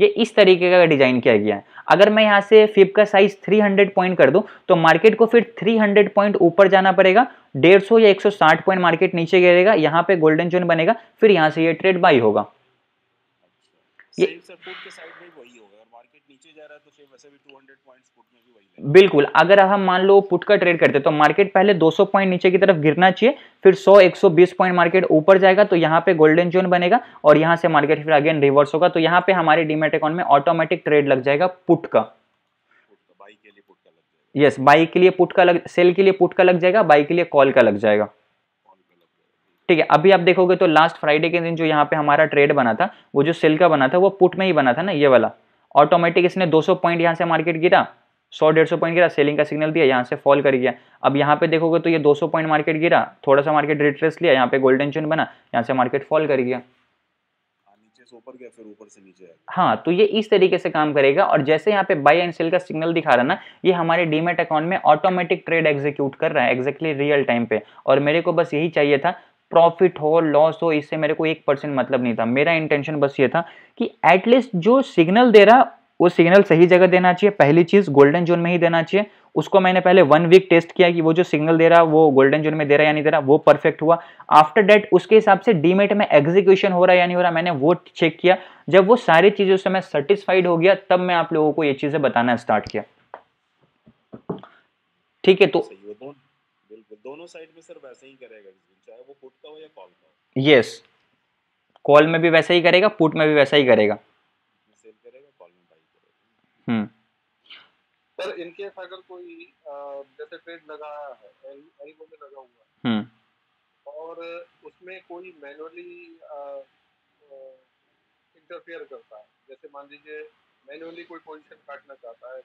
ये इस तरीके का डिजाइन किया गया है। अगर मैं यहाँ से फिब का साइज 300 पॉइंट कर दूँ तो मार्केट को फिर 300 पॉइंट ऊपर जाना पड़ेगा, 150 या 160 पॉइंट मार्केट नीचे गिरेगा, यहाँ पे गोल्डन जोन बनेगा, फिर यहाँ से ये ट्रेड बाई होगा। ये बिल्कुल, अगर हम मान लो पुट का ट्रेड करते तो मार्केट पहले 200 पॉइंट नीचे की तरफ गिरना चाहिए, फिर 100 120 पॉइंट मार्केट ऊपर जाएगा तो यहाँ पे गोल्डन जोन बनेगा और यहाँ से मार्केट फिर अगेन रिवर्स होगा, तो यहाँ पे हमारे डीमैट अकाउंट में ऑटोमेटिक ट्रेड लग जाएगा पुट का। यस, बाई के लिए पुट का लग, सेल के लिए पुट का लग जाएगा, बाई के लिए कॉल का लग जाएगा, ठीक है। अभी आप देखोगे तो लास्ट फ्राइडे के दिन जो यहाँ पे हमारा ट्रेड बना था वो जो सेल का बना था वो पुट में ही बना था ना, ये वाला ऑटोमेटिक इसने 200 पॉइंट यहाँ से मार्केट गिरा, 100-150 पॉइंट गिरा, सेलिंग का सिग्नल दिया, यहाँ से फॉल कर गया। अब यहाँ पे देखोगे तो ये 200 पॉइंट मार्केट गिरा, थोड़ा सा मार्केट रिट्रेस लिया, यहाँ पे गोल्डन जोन बना, यहाँ से मार्केट फॉल कर गया, ऊपर गया, फिर ऊपर से नीचे। हाँ, तो ये इस तरीके से काम करेगा, और जैसे यहाँ पे बाई एंड सेल का सिग्नल दिखा रहा ना ये हमारे डीमैट अकाउंट में ऑटोमेटिक ट्रेड एग्जीक्यूट कर रहा है एग्जैक्टली रियल टाइम पे। और मेरे को बस यही चाहिए था, प्रॉफिट हो लॉस हो इससे मेरे को 1% मतलब नहीं था। मेरा इंटेंशन बस ये था कि एटलीस्ट जो सिग्नल दे रहा वो सिग्नल सही जगह देना चाहिए, पहली चीज गोल्डन जोन में ही देना चाहिए। उसको मैंने पहले 1 वीक टेस्ट किया कि वो जो सिग्नल दे रहा वो गोल्डन जोन में दे रहा या नहीं दे रहा, वो परफेक्ट हुआ। आफ्टर दैट उसके हिसाब से डीमैट में एग्जीक्यूशन हो रहा है या नहीं हो रहा मैंने वो चेक किया। जब वो सारी चीज़ों से मैं सेटिस्फाइड हो गया तब मैं आप लोगों को ये चीज़ें बताना स्टार्ट किया, ठीक है। तो दोनों साइड में सर वैसे ही करेगा, चाहे वो पुट का हो या कॉल का। यस, कॉल में भी वैसा ही करेगा, पुट में भी वैसा ही करेगा। सर इनके अगर कोई जैसे ट्रेड लगा है एल्गो में लगा हुआ है और उसमें कोई मैनुअली इंटरफेयर करता है, जैसे मान लीजिए मैनुअली कोई पोजीशन काटना चाहता है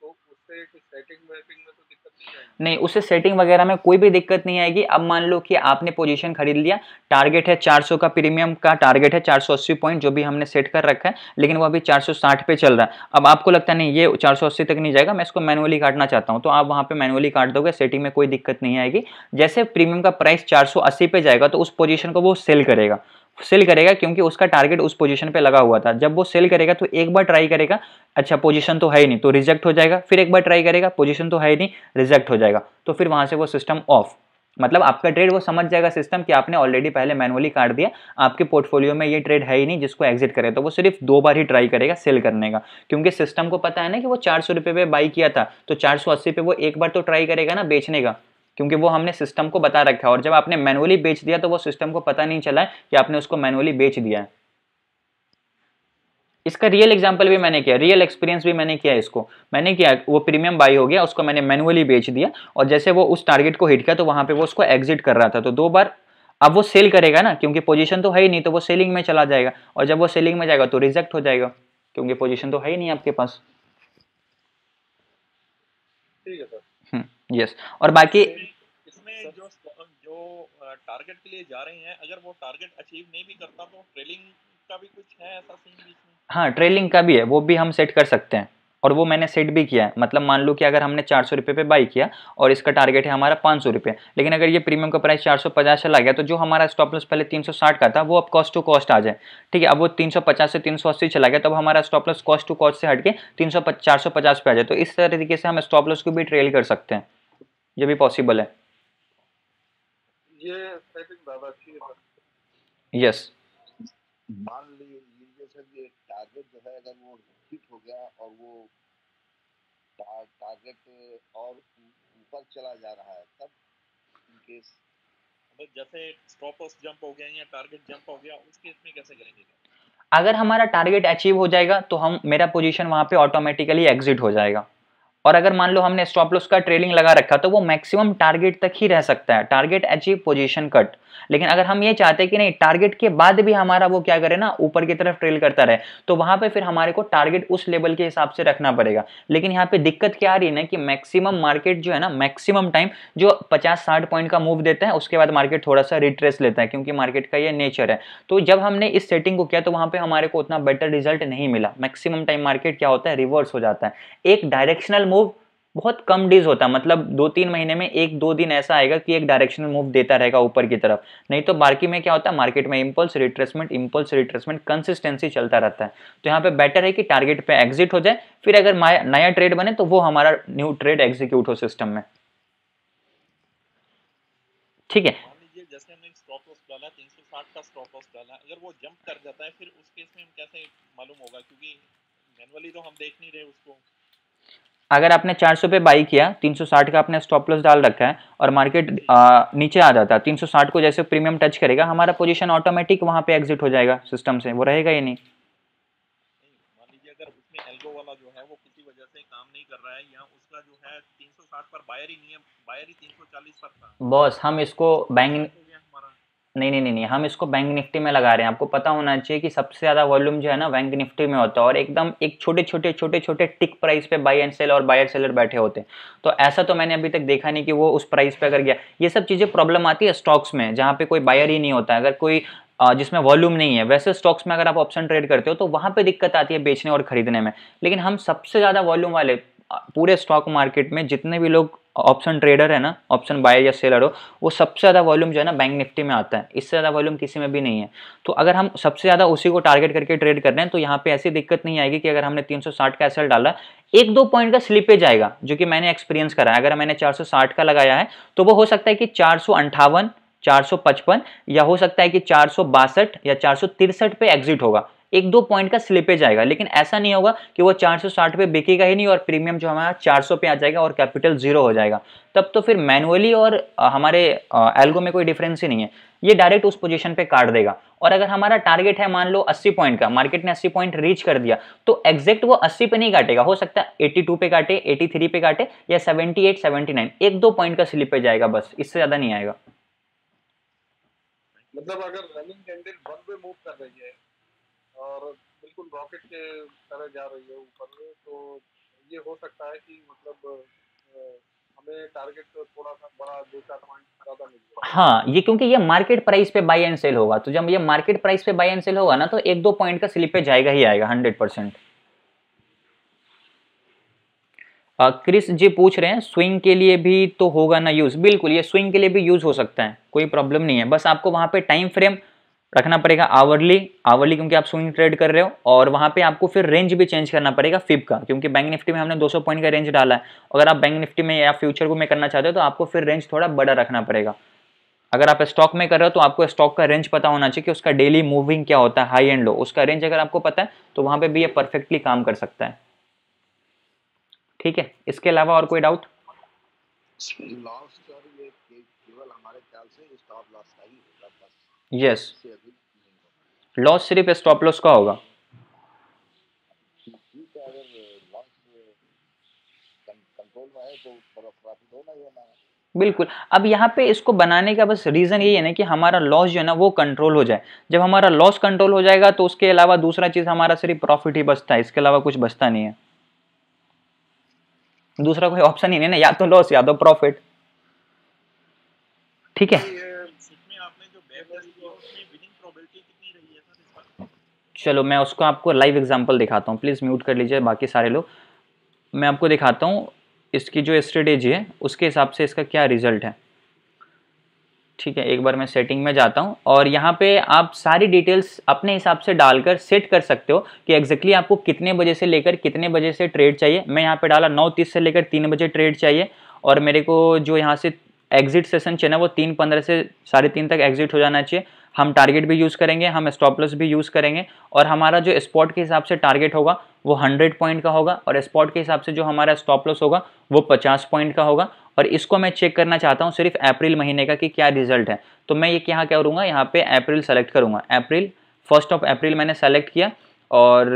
तो उससे कुछ सेटिंग मैपिंग में तो दिक्कत नहीं आएगी? नहीं, उससे सेटिंग वगैरह में कोई भी दिक्कत नहीं आएगी। अब मान लो कि आपने पोजीशन खरीद लिया, टारगेट है 400 का, प्रीमियम का टारगेट है 480 पॉइंट जो भी हमने सेट कर रखा है, लेकिन वो अभी 460 पे चल रहा है। अब आपको लगता है नहीं ये 480 तक नहीं जाएगा, मैं इसको मैनुअली काटना चाहता हूँ, तो आप वहाँ पर मैनुअली काट दोगे, सेटिंग में कोई दिक्कत नहीं आएगी। जैसे प्रीमियम का प्राइस 480 पे जाएगा तो उस पोजीशन को वो सेल करेगा, सेल करेगा क्योंकि उसका टारगेट उस पोजीशन पे लगा हुआ था। जब वो सेल करेगा तो एक बार ट्राई करेगा, अच्छा पोजीशन तो है ही नहीं तो रिजेक्ट हो जाएगा, फिर एक बार ट्राई करेगा, पोजीशन तो है ही नहीं, रिजेक्ट हो जाएगा, तो फिर वहाँ से वो सिस्टम ऑफ, मतलब आपका ट्रेड वो समझ जाएगा सिस्टम कि आपने ऑलरेडी पहले मैनुअली काट दिया, आपके पोर्टफोलियो में ये ट्रेड है ही नहीं जिसको एग्जिट करे। तो वो सिर्फ 2 बार ही ट्राई करेगा सेल करने का, क्योंकि सिस्टम को पता है ना कि वो 400 रुपये पे बाई किया था तो 480 पे वो एक बार तो ट्राई करेगा ना बेचने का, क्योंकि वो हमने सिस्टम को बता रखा है। और जब आपने मैनुअली बेच दिया तो वो सिस्टम को पता नहीं चला है कि आपने उसको मैनुअली बेच दिया है। इसका रियल एग्जांपल भी मैंने किया, रियल एक्सपीरियंस भी मैंने किया इसको। मैंने किया, वो प्रीमियम बाई हो गया, उसको मैंने मैनुअली बेच दिया और जैसे वो उस टारगेट को हिट किया तो वहाँ पे वो उसको एग्जिट कर रहा था। तो 2 बार अब वो सेल करेगा ना, क्योंकि पोजीशन तो है ही नहीं तो वो सेलिंग में चला जाएगा, और जब वो सेलिंग में जाएगा तो रिजेक्ट हो जाएगा क्योंकि पोजीशन तो है ही नहीं आपके पास। ठीक है सर। यस और बाकी इसमें जो टारगेट के लिए जा रहे हैं अगर वो टारगेट अचीव नहीं भी करता तो ट्रेलिंग का भी कुछ है ऐसा सीन बीच में? हाँ, ट्रेलिंग का भी है, वो भी हम सेट कर सकते हैं। और वो मैंने सेट भी किया है। मतलब मान लो कि अगर हमने 400 रुपये पे बाई किया और इसका टारगेट है हमारा 500 रुपये, लेकिन अगर ये प्रीमियम का प्राइस 450 चला गया तो जो हमारा स्टॉप लॉस पहले 360 का था वो अब कॉस्ट टू कॉस्ट आ जाए, ठीक है। अब वो 350 से 380 चला गया तो अब हमारा stop loss cost to cost से हटके 450 पे आ जाए। तो इस तरीके से हम स्टॉप लॉस को भी ट्रेल कर सकते हैं, ये भी पॉसिबल है। यस, मान लीजिए सर ये टारगेट जो है अगर वो हिट हो गया और वो टारगेट और ऊपर चला जा रहा है, तब इन केस मतलब जैसे स्टॉप लॉस जंप हो गया या टारगेट जंप हो गया, उस केस में कैसे करेंगे? अगर हमारा टारगेट अचीव हो जाएगा तो हम मेरा पोजीशन वहां पे ऑटोमेटिकली एग्जिट हो जाएगा। और अगर मान लो हमने स्टॉप लॉस का ट्रेलिंग लगा रखा तो वो मैक्सिमम टारगेट तक ही रह सकता है, टारगेट अचीव पोजीशन कट। लेकिन अगर हम ये चाहते हैं कि नहीं टारगेट के बाद भी हमारा वो क्या करे ना ऊपर की तरफ ट्रेल करता रहे, तो वहां पे फिर हमारे को टारगेट उस लेवल के हिसाब से रखना पड़ेगा। लेकिन यहाँ पे दिक्कत क्या आ रही है ना कि मैक्सिमम मार्केट जो है ना मैक्सिमम टाइम जो 50-60 पॉइंट का मूव देता है उसके बाद मार्केट थोड़ा सा रिट्रेस लेता है, क्योंकि मार्केट का ये नेचर है। तो जब हमने इस सेटिंग को किया तो वहाँ पर हमारे को उतना बेटर रिजल्ट नहीं मिला। मैक्सिमम टाइम मार्केट क्या होता है रिवर्स हो जाता है। एक डायरेक्शनल मूव बहुत कम डेज होता है, मतलब 2-3 महीने में 1-2 दिन ऐसा आएगा कि एक डायरेक्शनल मूव देता रहेगा ऊपर की तरफ, नहीं तो बाकी में क्या होता है मार्केट में इम्पल्स रिट्रेसमेंट कंसिस्टेंसी चलता रहता है। तो यहाँ पे बेटर है कि टारगेट पे एग्जिट हो जाए, फिर अगर नया ट्रेड बने तो वो हमारा न्यू ट्रेड एग्जीक्यूट हो सिस्टम में, ठीक है। अगर आपने 400 पे बाई किया, 360 का आपने स्टॉप लॉस डाल रखा है और मार्केट नीचे आ जाता है, 360 को जैसे प्रीमियम टच करेगा हमारा पोजीशन ऑटोमेटिक वहां पे एग्जिट हो जाएगा सिस्टम से, वो रहेगा ही नहीं। मान लीजिए अगर उसमें एल्गो वाला जो है वो किसी वजह से काम नहीं कर रहा है या उसका जो है 360 पर बायर ही नहीं है, बायर ही 340 पर था बॉस, हम इसको बैंक नहीं, हम इसको बैंक निफ्टी में लगा रहे हैं। आपको पता होना चाहिए कि सबसे ज़्यादा वॉल्यूम जो है ना बैंक निफ्टी में होता है और एकदम एक छोटे छोटे टिक प्राइस पे बाई एंड सेल और बायर सेलर बैठे होते हैं। तो ऐसा तो मैंने अभी तक देखा नहीं कि वो उस प्राइस पे अगर गया। ये सब चीज़ें प्रॉब्लम आती है स्टॉक्स में जहाँ पे कोई बायर ही नहीं होता है, अगर कोई जिसमें वॉल्यूम नहीं है। वैसे स्टॉक्स में अगर आप ऑप्शन ट्रेड करते हो तो वहाँ पर दिक्कत आती है बेचने और खरीदने में, लेकिन हम सबसे ज़्यादा वॉल्यूम वाले पूरे स्टॉक मार्केट में जितने भी लोग ऑप्शन ट्रेडर है ना, ऑप्शन बायर या सेलर हो, वो सबसे ज़्यादा वॉल्यूम जो है ना बैंक निफ्टी में आता है, इससे ज़्यादा वॉल्यूम किसी में भी नहीं है। तो अगर हम सबसे ज़्यादा उसी को टारगेट करके ट्रेड कर रहे हैं तो यहाँ पे ऐसी दिक्कत नहीं आएगी कि अगर हमने 360 का एसएल डाला 1-2 पॉइंट का स्लिपेज आएगा, जो कि मैंने एक्सपीरियंस करा है। अगर मैंने 460 का लगाया है तो वो हो सकता है कि 458, 455 या हो सकता है कि 462 या 463 पे एग्जिट होगा, 1-2 पॉइंट का स्लिपेज आएगा। लेकिन ऐसा नहीं होगा कि वो 460 पे बिकेगा ही नहीं और प्रीमियम जो हमारा 400 पे आ जाएगा और कैपिटल 0 हो जाएगा। तब तो फिर मैनुअली और हमारे एल्गो में कोई डिफरेंस ही नहीं है, ये डायरेक्ट उस पोजीशन पे काट देगा। और अगर हमारा टारगेट है मान लो 80 पॉइंट का, मार्केट ने 80 पॉइंट रीच कर दिया तो एग्जैक्ट वो 80 पे नहीं काटेगा, हो सकता है 82 पे काटे, 83 पे काटे या 78, 79, 1-2 पॉइंट का स्लिपेज आएगा बस, इससे ज़्यादा नहीं आएगा। मतलब अगर running candle one way move कर रही है और बिल्कुल रॉकेट के तरह जा रही है ऊपर में, तो ये हो सकता है कि मतलब हमें टारगेट तो थोड़ा सा बड़ा 2-4 पॉइंट ज़्यादा मिल जाए। हाँ, ये क्योंकि ये मार्केट प्राइस पे बाई एंड सेल होगा, तो जब ये मार्केट प्राइस पे बाई एंड सेल होगा ना तो 1-2 पॉइंट का स्लिपेज आएगा ही आएगा 100%। क्रिस जी पूछ रहे हैं स्विंग के लिए भी तो होगा ना यूज़? बिल्कुल, ये स्विंग के लिए भी यूज़ हो सकता है, कोई प्रॉब्लम नहीं है। बस आपको वहाँ पर टाइम फ्रेम रखना पड़ेगा आवरली, क्योंकि आप स्विंग ट्रेड कर रहे हो, और वहाँ पे आपको फिर रेंज भी चेंज करना पड़ेगा फिब का, क्योंकि बैंक निफ्टी में हमने 200 पॉइंट का रेंज डाला है। अगर आप बैंक निफ्टी में या फ्यूचर को में करना चाहते हो तो आपको फिर रेंज थोड़ा बड़ा रखना पड़ेगा। अगर आप स्टॉक में कर रहे हो तो आपको स्टॉक का रेंज पता होना चाहिए कि उसका डेली मूविंग क्या होता है, हाई एंड लो, उसका रेंज अगर आपको पता है तो वहाँ पर भी ये परफेक्टली काम कर सकता है, ठीक है। इसके अलावा और कोई डाउट? यस, लॉस सिर्फ स्टॉप लॉस का होगा। बिल्कुल, अब यहाँ पे इसको बनाने का बस रीज़न यही है ना कि हमारा लॉस जो है ना वो कंट्रोल हो जाए। जब हमारा लॉस कंट्रोल हो जाएगा तो उसके अलावा दूसरा चीज़ हमारा सिर्फ प्रॉफिट ही बचता है, इसके अलावा कुछ बचता नहीं है, दूसरा कोई ऑप्शन ही नहीं ना, या तो लॉस या तो प्रॉफिट, ठीक है। चलो मैं उसको आपको लाइव एग्जांपल दिखाता हूँ, प्लीज़ म्यूट कर लीजिए बाकी सारे लोग। मैं आपको दिखाता हूँ इसकी जो स्ट्रेटेजी है उसके हिसाब से इसका क्या रिजल्ट है। ठीक है, एक बार मैं सेटिंग में जाता हूं और यहां पे आप सारी डिटेल्स अपने हिसाब से डालकर सेट कर सकते हो कि एग्जैक्टली आपको कितने बजे से लेकर कितने बजे से ट्रेड चाहिए। मैं यहां पे डाला 9:30 से लेकर 3 बजे ट्रेड चाहिए और मेरे को जो यहां से एग्जिट सेशन चाहिए ना वो 3:15 से 3:30 तक एग्जिट हो जाना चाहिए। हम टारगेट भी यूज़ करेंगे, हम स्टॉप लॉस भी यूज़ करेंगे और हमारा जो स्पॉट के हिसाब से टारगेट होगा वो 100 पॉइंट का होगा और स्पॉट के हिसाब से जो हमारा स्टॉप लॉस होगा वो 50 पॉइंट का होगा। और इसको मैं चेक करना चाहता हूँ सिर्फ अप्रैल महीने का कि क्या रिजल्ट है। तो मैं ये यहाँ क्या करूँगा, यहाँ पे अप्रैल सेलेक्ट करूँगा। अप्रैल 1 अप्रैल मैंने सेलेक्ट किया और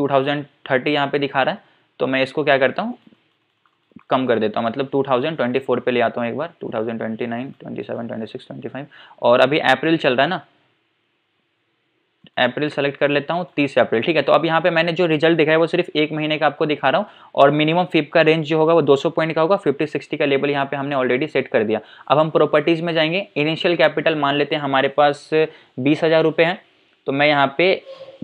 2030 यहाँ पे दिखा रहा है तो मैं इसको क्या करता हूँ कम कर देता हूँ, मतलब 2024 पे ले आता हूँ एक बार, 2029, 27, 26, 25 और अभी अप्रैल चल रहा है ना, अप्रैल सेलेक्ट कर लेता हूँ 30 अप्रैल। ठीक है, तो अब यहाँ पे मैंने जो रिजल्ट दिखाया है वो सिर्फ एक महीने का आपको दिखा रहा हूँ और मिनिमम फिप का रेंज जो होगा वो 200 पॉइंट का होगा। 50-60 का लेवल यहाँ पे हमने ऑलरेडी सेट कर दिया। अब हम प्रॉपर्टीज़ में जाएंगे। इनिशियल कैपिटल मान लेते हैं हमारे पास 20,000 रुपये हैं तो मैं यहाँ पे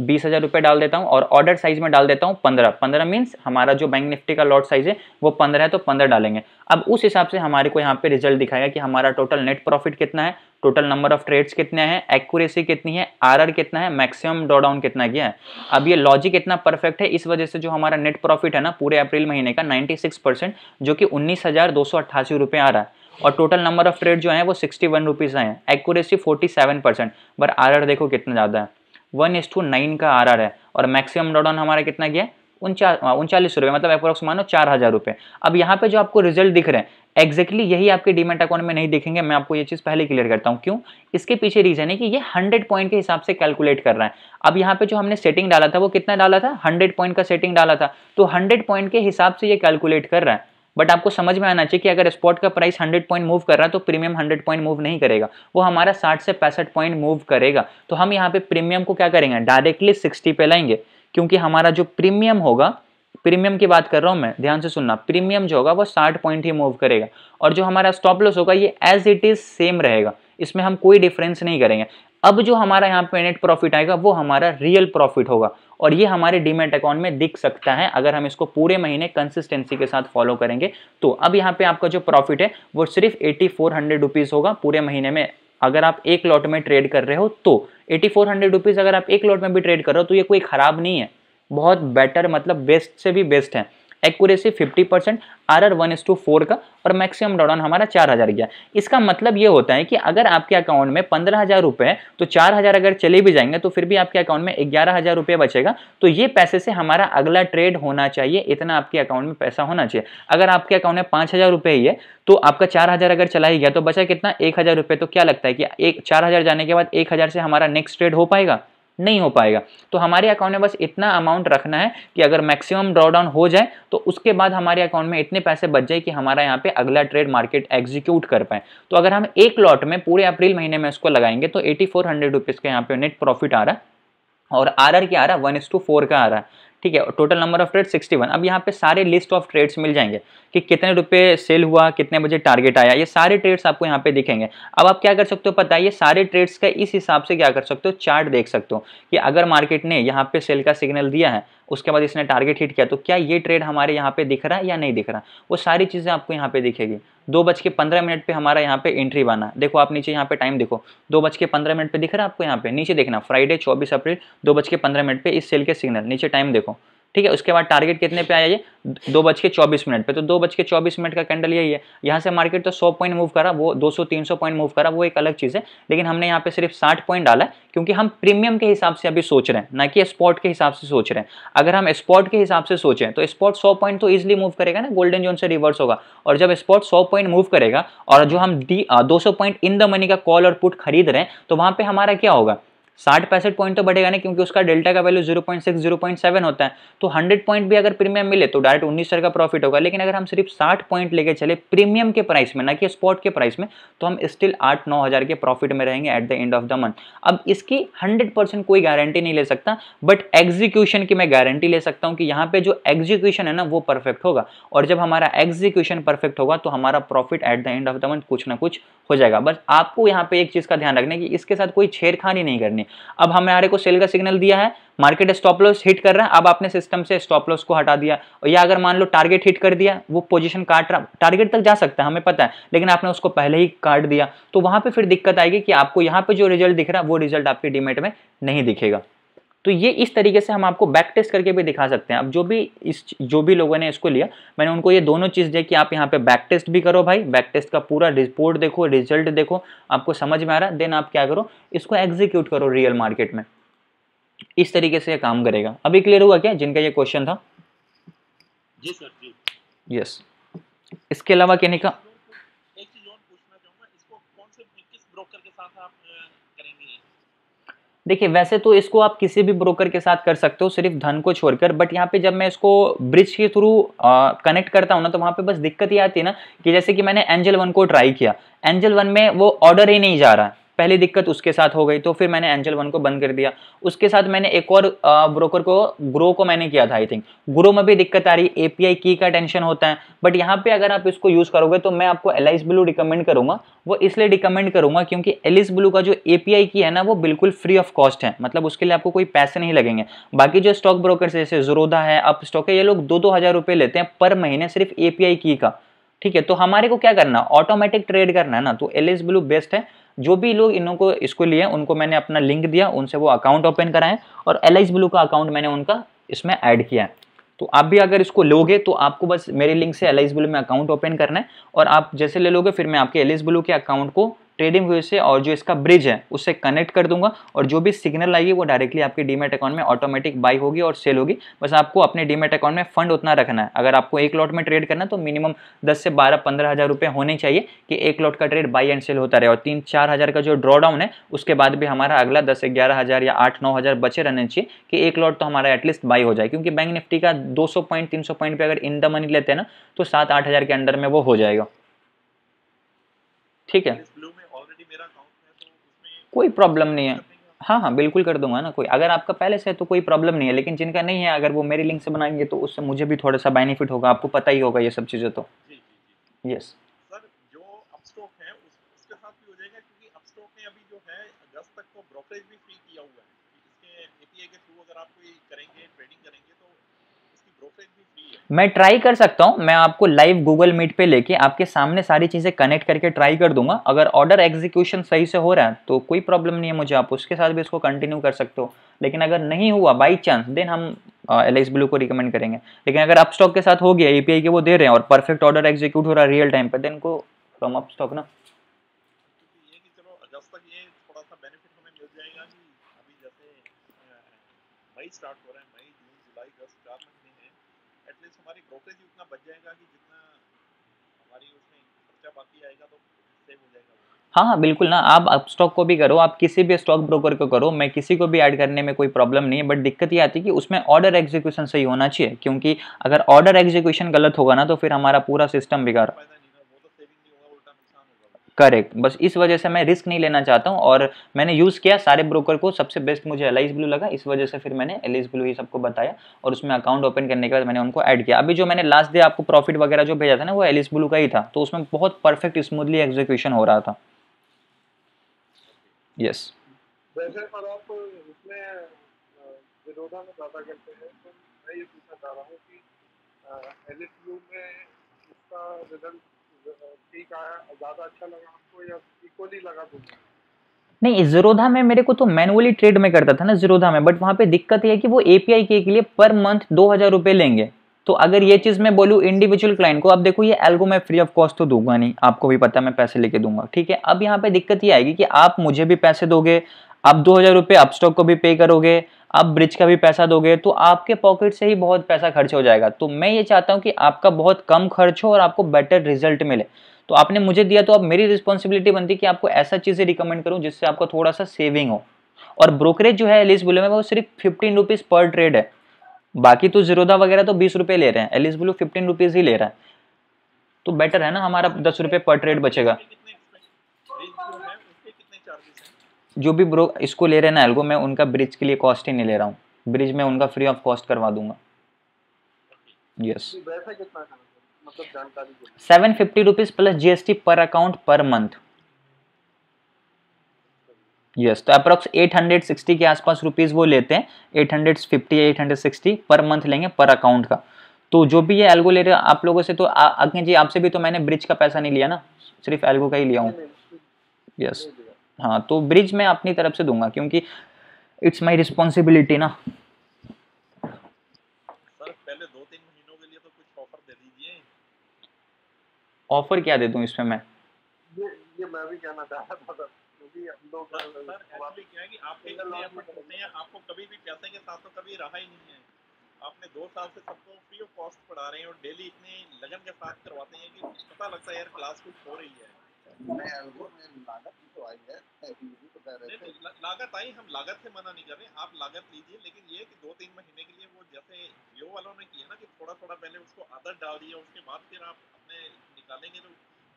20,000 रुपये डाल देता हूँ और ऑर्डर साइज़ में डाल देता हूँ 15 मीन्स हमारा जो बैंक निफ्टी का लॉट साइज़ है वो 15 है तो 15 डालेंगे। अब उस हिसाब से हमारे को यहाँ पे रिजल्ट दिखाएगा कि हमारा टोटल नेट प्रॉफिट कितना है, टोटल नंबर ऑफ ट्रेड्स कितने हैं, एक्यूरेसी कितनी है, आरआर कितना है, मैक्सिमम ड्रॉडाउन कितना गया है। अब ये लॉजिक इतना परफेक्ट है, इस वजह से जो हमारा नेट प्रॉफिट है ना पूरे अप्रैल महीने का 96% जो कि 19,288 रुपये आ रहा है और टोटल नंबर ऑफ ट्रेड जो है वो 61 रुपीज़ आए हैं। एक्यूरेसी 47% पर आरआर देखो कितना ज़्यादा है, 1:9 का आरआर है और मैक्सिमम ड्रॉडाउन हमारा कितना गया 39 रुपये, मतलब अप्रोक्स मानो 4,000 रुपये। अब यहाँ पे जो आपको रिजल्ट दिख रहे हैं एक्जैक्टली यही आपके डीमैट अकाउंट में नहीं दिखेंगे। मैं आपको ये चीज़ पहले क्लियर करता हूँ, क्यों, इसके पीछे रीज़न है कि ये 100 पॉइंट के हिसाब से कैलकुलेट कर रहा है। अब यहाँ पे जो हमने सेटिंग डाला था वो कितना डाला था, 100 पॉइंट का सेटिंग डाला था, तो 100 पॉइंट के हिसाब से ये कैलकुलेट कर रहा है। बट आपको समझ में आना चाहिए कि अगर स्पॉट का प्राइस 100 पॉइंट मूव कर रहा है तो प्रीमियम 100 पॉइंट मूव नहीं करेगा, वो हमारा 60 से 65 पॉइंट मूव करेगा। तो हम यहाँ पे प्रीमियम को क्या करेंगे, डायरेक्टली 60 पे लाएंगे क्योंकि हमारा जो प्रीमियम होगा, प्रीमियम की बात कर रहा हूँ मैं, ध्यान से सुनना, प्रीमियम जो होगा वो 60 पॉइंट ही मूव करेगा और जो हमारा स्टॉप लॉस होगा ये एज इट इज़ सेम रहेगा, इसमें हम कोई डिफरेंस नहीं करेंगे। अब जो हमारा यहाँ पे नेट प्रॉफिट आएगा वो हमारा रियल प्रॉफिट होगा और ये हमारे डीमैट अकाउंट में दिख सकता है अगर हम इसको पूरे महीने कंसिस्टेंसी के साथ फॉलो करेंगे तो। अब यहाँ पे आपका जो प्रॉफिट है वो सिर्फ 8,400 रुपीज़ होगा पूरे महीने में अगर आप एक लॉट में ट्रेड कर रहे हो तो। 8,400 रुपीज़ अगर आप एक लॉट में भी ट्रेड कर रहे हो तो ये कोई ख़राब नहीं है, बहुत बेटर, मतलब बेस्ट से भी बेस्ट है। एक्यूरेसी 50%, आरआर 1:4 का और मैक्सिमम ड्रॉडाउन हमारा 4,000 गया। इसका मतलब ये होता है कि अगर आपके अकाउंट में 15,000 रुपये है तो 4,000 अगर चले भी जाएंगे तो फिर भी आपके अकाउंट में 11,000 रुपये बचेगा। तो ये पैसे से हमारा अगला ट्रेड होना चाहिए, इतना आपके अकाउंट में पैसा होना चाहिए। अगर आपके अकाउंट में 5,000 रुपये ही है तो आपका 4,000 अगर चला ही गया तो बचा कितना, 1,000 रुपये। तो क्या लगता है कि 4,000 जाने के बाद 1,000 से हमारा नेक्स्ट ट्रेड हो पाएगा, नहीं हो पाएगा। तो हमारे अकाउंट में बस इतना अमाउंट रखना है कि अगर मैक्सिमम ड्रॉडाउन हो जाए तो उसके बाद हमारे अकाउंट में इतने पैसे बच जाए कि हमारा यहाँ पे अगला ट्रेड मार्केट एग्जीक्यूट कर पाए। तो अगर हम एक लॉट में पूरे अप्रैल महीने में इसको लगाएंगे तो 8,400 रुपीज़ का यहाँ पे नेट प्रॉफिट आ रहा है और आरआर क्या आ रहा है, 1:4 का आ रहा है। ठीक है, टोटल नंबर ऑफ ट्रेड 61। अब यहाँ पे सारे लिस्ट ऑफ ट्रेड्स मिल जाएंगे कि कितने रुपए सेल हुआ, कितने बजे टारगेट आया, ये सारे ट्रेड्स आपको यहाँ पे दिखेंगे। अब आप क्या कर सकते हो पता है, ये सारे ट्रेड्स का इस हिसाब से क्या कर सकते हो, चार्ट देख सकते हो कि अगर मार्केट ने यहाँ पे सेल का सिग्नल दिया है उसके बाद इसने टारगेट हिट किया तो क्या ये ट्रेड हमारे यहाँ पे दिख रहा है या नहीं दिख रहा, वो सारी चीज़ें आपको यहाँ पे दिखेगी। 2:15 पे हमारा यहाँ पे एंट्री बना, देखो आप नीचे यहाँ पे टाइम देखो, 2:15 पे दिख रहा है आपको, यहाँ पे नीचे देखना, फ्राइडे 24 अप्रैल 2:15 पे इस सेल के सिग्नल, नीचे टाइम देखो। ठीक है, उसके बाद टारगेट कितने पे आया ये, 2:24 पे, तो 2:24 का कैंडल यही है। यहाँ से मार्केट तो 100 पॉइंट मूव करा, वो 200-300 पॉइंट मूव करा, वो एक अलग चीज़ है, लेकिन हमने यहाँ पे सिर्फ 60 पॉइंट डाला है क्योंकि हम प्रीमियम के हिसाब से अभी सोच रहे हैं, ना कि स्पॉट के हिसाब से सोच रहे हैं। अगर हम स्पॉट के हिसाब से सोचें तो स्पॉट 100 पॉइंट तो ईजिली मूव करेगा ना, गोल्डन जोन से रिवर्स होगा, और जब स्पॉट 100 पॉइंट मूव करेगा और जो हम 200 पॉइंट इन द मनी का कॉल और पुट खरीद रहे हैं तो वहाँ पर हमारा क्या होगा, 60-65 पॉइंट तो बढ़ेगा ना, क्योंकि उसका डेल्टा का वैल्यू 0.6-0.7 होता है। तो 100 पॉइंट भी अगर प्रीमियम मिले तो डायरेक्ट 19,000 का प्रॉफिट होगा। लेकिन अगर हम सिर्फ 60 पॉइंट लेके चले प्रीमियम के प्राइस में, ना कि स्पॉट के प्राइस में, तो हम स्टिल 8-9 हज़ार के प्रॉफिट में रहेंगे at the end of the month. अब इसकी 100% कोई गारंटी नहीं ले सकता, बट एग्जीक्यूशन की मैं गारंटी ले सकता हूँ कि यहाँ पे जो एग्जीक्यूशन है ना वो परफेक्ट होगा, और जब हमारा एग्जीक्यूशन परफेक्ट होगा तो हमारा profit at the end of the month कुछ ना कुछ हो जाएगा। बस आपको यहाँ पे एक चीज़ का ध्यान रखना है कि इसके साथ कोई छेड़खानी नहीं करनी, अब हमारे को सेल का सिग्नल दिया है, मार्केट स्टॉप लॉस हिट कर रहा है, अब आपने सिस्टम से स्टॉप लॉस को हटा दिया, और या अगर मान लो टारगेट हिट कर दिया, वो पोजीशन काट रहा, टारगेट तक जा सकता है हमें पता है, लेकिन आपने उसको पहले ही काट दिया, तो वहां पे फिर दिक्कत आएगी कि आपको यहाँ पे जो रिजल्ट दिख रहा है वो रिजल्ट आपके डीमैट में नहीं दिखेगा। तो ये इस तरीके से हम आपको बैक टेस्ट करके भी दिखा सकते हैं। अब जो भी लोगों ने इसको लिया, मैंने उनको ये दोनों चीज़ दी कि आप यहाँ पे बैक टेस्ट भी करो भाई, बैक टेस्ट का पूरा रिपोर्ट देखो, रिजल्ट देखो, आपको समझ में आ रहा, देन आप क्या करो, इसको एग्जीक्यूट करो रियल मार्केट में। इस तरीके से ये काम करेगा। अभी क्लियर हुआ क्या जिनका ये क्वेश्चन था? जी सर जी, यस। इसके अलावा कहने का एक चीज और पूछना चाहूंगा, इसको कौन से किस ब्रोकर के साथ आप करेंगे? देखिए वैसे तो इसको आप किसी भी ब्रोकर के साथ कर सकते हो सिर्फ धन को छोड़कर, बट यहाँ पे जब मैं इसको ब्रिज के थ्रू कनेक्ट करता हूँ ना, तो वहाँ पे बस दिक्कत ये आती है ना कि जैसे कि मैंने एंजल वन को ट्राई किया, एंजल वन में वो ऑर्डर ही नहीं जा रहा है, पहली दिक्कत उसके साथ हो गई, तो फिर मैंने एंजल वन को बंद कर दिया। उसके साथ मैंने एक और ब्रोकर को ग्रो को मैंने किया था, आई थिंक ग्रो में भी दिक्कत आ रही, एपीआई की का टेंशन होता है, बट यहाँ पे अगर आप इसको यूज़ करोगे तो मैं आपको एलिस ब्लू रिकमेंड करूँगा। वो इसलिए रिकमेंड करूँगा क्योंकि एलिस ब्लू का जो एपीआई की है ना वो बिल्कुल फ्री ऑफ कॉस्ट है, मतलब उसके लिए आपको कोई पैसे नहीं लगेंगे। बाकी जो स्टॉक ब्रोकर जैसे ज़रोधा है, अप स्टॉक है, ये लोग 2-2 हज़ार रुपये लेते हैं पर महीने सिर्फ एपीआई की का, ठीक है। तो हमारे को क्या करना, ऑटोमेटिक ट्रेड करना है ना, तो एलिस ब्लू बेस्ट है। जो भी लोग इनको इसको लिए उनको मैंने अपना लिंक दिया, उनसे वो अकाउंट ओपन कराएं, और एलिस ब्लू का अकाउंट मैंने उनका इसमें ऐड किया है। तो आप भी अगर इसको लोगे तो आपको बस मेरे लिंक से एलिस ब्लू में अकाउंट ओपन करना है, और आप जैसे ले लोगे फिर मैं आपके एलिस ब्लू के अकाउंट को ट्रेडिंग व्यू से और जो इसका ब्रिज है उससे कनेक्ट कर दूंगा, और जो भी सिग्नल आएगी वो डायरेक्टली आपके डीमैट अकाउंट में ऑटोमेटिक बाई होगी और सेल होगी। बस आपको अपने डीमैट अकाउंट में फंड उतना रखना है। अगर आपको एक लॉट में ट्रेड करना है तो मिनिमम 10 से 12-15 हज़ार रुपये होने चाहिए कि एक लॉट का ट्रेड बाई एंड सेल होता रहे, और 3-4 हज़ार का जो ड्रॉडाउन है उसके बाद भी हमारा अगला 10-11 हज़ार या 8-9 हज़ार बचे रहने चाहिए कि एक लॉट तो हमारा एटलीस्ट बाई हो जाए, क्योंकि बैंक निफ्टी का 200 पॉइंट 300 पॉइंट पर अगर इन द मनी लेते हैं ना तो 7-8 हज़ार के अंडर में वो हो जाएगा, ठीक है। कोई प्रॉब्लम नहीं है, हाँ हाँ बिल्कुल कर दूंगा ना, कोई अगर आपका पहले से है तो कोई प्रॉब्लम नहीं है, लेकिन जिनका नहीं है अगर वो मेरे लिंक से बनाएंगे तो उससे मुझे भी थोड़ा सा बेनिफिट होगा, आपको पता ही होगा ये सब चीज़ें। तो यस सर, जो अपस्टॉक है उसके साथ भी हो जाएगा, क्योंकि अपस्टॉक ने अभी जो है अगस्त तक तो ब्रोकरेज भी फ्री किया हुआ है, इसके एपीआई के थ्रू अगर आप कोई करेंगे ट्रेडिंग करेंगे तो इसकी ब्रोकरेज भी फ्री है। मैं ट्राई कर सकता हूँ, मैं आपको लाइव गूगल मीट पे लेके आपके सामने सारी चीज़ें कनेक्ट करके ट्राई कर दूंगा। अगर ऑर्डर एग्जीक्यूशन सही से हो रहा है तो कोई प्रॉब्लम नहीं है मुझे, आप उसके साथ भी इसको कंटिन्यू कर सकते हो। लेकिन अगर नहीं हुआ बाई चांस देन हम एलिस ब्लू को रिकमेंड करेंगे, लेकिन अगर अप स्टॉक के साथ हो गया, एपीआई के वो दे रहे हैं और परफेक्ट ऑर्डर एग्जीक्यूट हो रहा है रियल टाइम पर, देन को फ्रॉम अप स्टॉक ना। हमारी ब्रोकरेज ही उतना बच जाएगा कि जितना हमारी उसमें खर्चा बाकी आएगा तो सेव हो जाएगा। हाँ हाँ बिल्कुल ना, आप अपस्टॉक को भी करो, आप किसी भी स्टॉक ब्रोकर को करो, मैं किसी को भी ऐड करने में कोई प्रॉब्लम नहीं है, बट दिक्कत ये आती है कि उसमें ऑर्डर एग्जीक्यूशन सही होना चाहिए, क्योंकि अगर ऑर्डर एग्जीक्यूशन गलत होगा ना तो फिर हमारा पूरा सिस्टम बिगाड़। करेक्ट, बस इस वजह से मैं रिस्क नहीं लेना चाहता हूँ, और मैंने यूज़ किया सारे ब्रोकर को, सबसे बेस्ट मुझे एलिस ब्लू लगा, इस वजह से फिर मैंने एलिस ब्लू ही सबको बताया, और उसमें अकाउंट ओपन करने के बाद मैंने उनको ऐड किया। अभी जो मैंने लास्ट डे आपको प्रॉफिट वगैरह जो भेजा था ना वो एलिस ब्लू का ही था, तो उसमें बहुत परफेक्ट स्मूथली एग्जीक्यूशन हो रहा था। यस अच्छा लगा या नहीं, ज़रोधा में मेरे को तो मैनुअली ट्रेड में करता था ना ज़रोधा में, बट वहाँ पे दिक्कत यह है कि वो एपीआई के लिए पर मंथ 2000 रुपये लेंगे। तो अगर ये चीज़ मैं बोलूँ इंडिविजुअल क्लाइंट को, अब देखो ये एल्गो मैं फ्री ऑफ कॉस्ट तो दूंगा नहीं, आपको भी पता मैं पैसे लेके दूंगा, ठीक है। अब यहाँ पे दिक्कत ये आएगी कि आप मुझे भी पैसे दोगे, आप 2000 रुपये अपस्टॉक को भी पे करोगे, आप ब्रिज का भी पैसा दोगे, तो आपके पॉकेट से ही बहुत पैसा खर्च हो जाएगा। तो मैं ये चाहता हूँ कि आपका बहुत कम खर्च हो और आपको बेटर रिजल्ट मिले। तो आपने मुझे दिया तो अब मेरी रिस्पॉन्सिबिलिटी बनती है कि आपको ऐसा चीज़ें रिकमेंड करूँ जिससे आपको थोड़ा सा सेविंग हो। और ब्रोकरेज जो है एलिस ब्लू में वो सिर्फ 15 रुपीज़ पर ट्रेड है, बाकी तो ज़रोधा वगैरह तो 20 रुपये ले रहे हैं, एलिस ब्लू 15 रुपीज़ ही ले रहा है, तो बेटर है ना, हमारा 10 रुपये पर ट्रेड बचेगा। जो भी ब्रो इसको ले रहे हैं ना एल्गो, मैं उनका ब्रिज के लिए कॉस्ट ही नहीं ले रहा हूँ, ब्रिज में उनका फ्री ऑफ कॉस्ट करवा दूंगा। Yes, 750 rupees plus GST per account per month. Yes, तो अप्रोक्स 860 के आसपास रुपीस वो लेते हैं, 850 या 860 पर मंथ लेंगे पर अकाउंट का। तो जो भी ये एल्गो ले रहे हो आप लोगों से, तो अग्नि जी आपसे भी तो मैंने ब्रिज का पैसा नहीं लिया ना, सिर्फ एल्गो का ही लिया हूँ। यस हाँ, तो ब्रिज मैं अपनी तरफ से दूंगा क्योंकि इट्स माई रिस्पॉन्सिबिलिटी ना। ऑफर क्या दे दूं इसमें मैं, ये मैं भी कहना चाह रहा था क्योंकि हम लोग एक्चुअली क्या है कि आपके लिए एफर्ट करते हैं, आपको कभी भी पैसे के साथ तो कभी रहा ही नहीं है। आपने 2 साल से सबको फ्री ऑफ कॉस्ट पढ़ा रहे हैं और डेली इतने लगन के साथ करवाते हैं कि पता लगता है यार क्लास कुछ हो रही है। मैं एल्गो में लागत तो आई है, तो कह रहे थे लागत आई, हम लागत से मना नहीं कर रहे, आप लागत लीजिए, लेकिन ये कि 2-3 महीने के लिए वो जैसे जियो वालों ने किया ना कि थोड़ा थोड़ा पहले उसको आदत डाल दिया, उसके बाद फिर आप अपने निकालेंगे, तो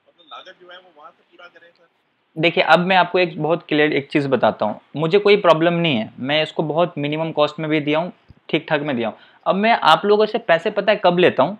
मतलब लागत जो है वो वहाँ से पूरा करें सर। देखिए अब मैं आपको एक बहुत क्लियर एक चीज़ बताता हूँ, मुझे कोई प्रॉब्लम नहीं है, मैं इसको बहुत मिनिमम कॉस्ट में भी दिया हूँ, ठीक ठाक में दिया हूँ। अब मैं आप लोगों से पैसे पता है कब लेता हूँ,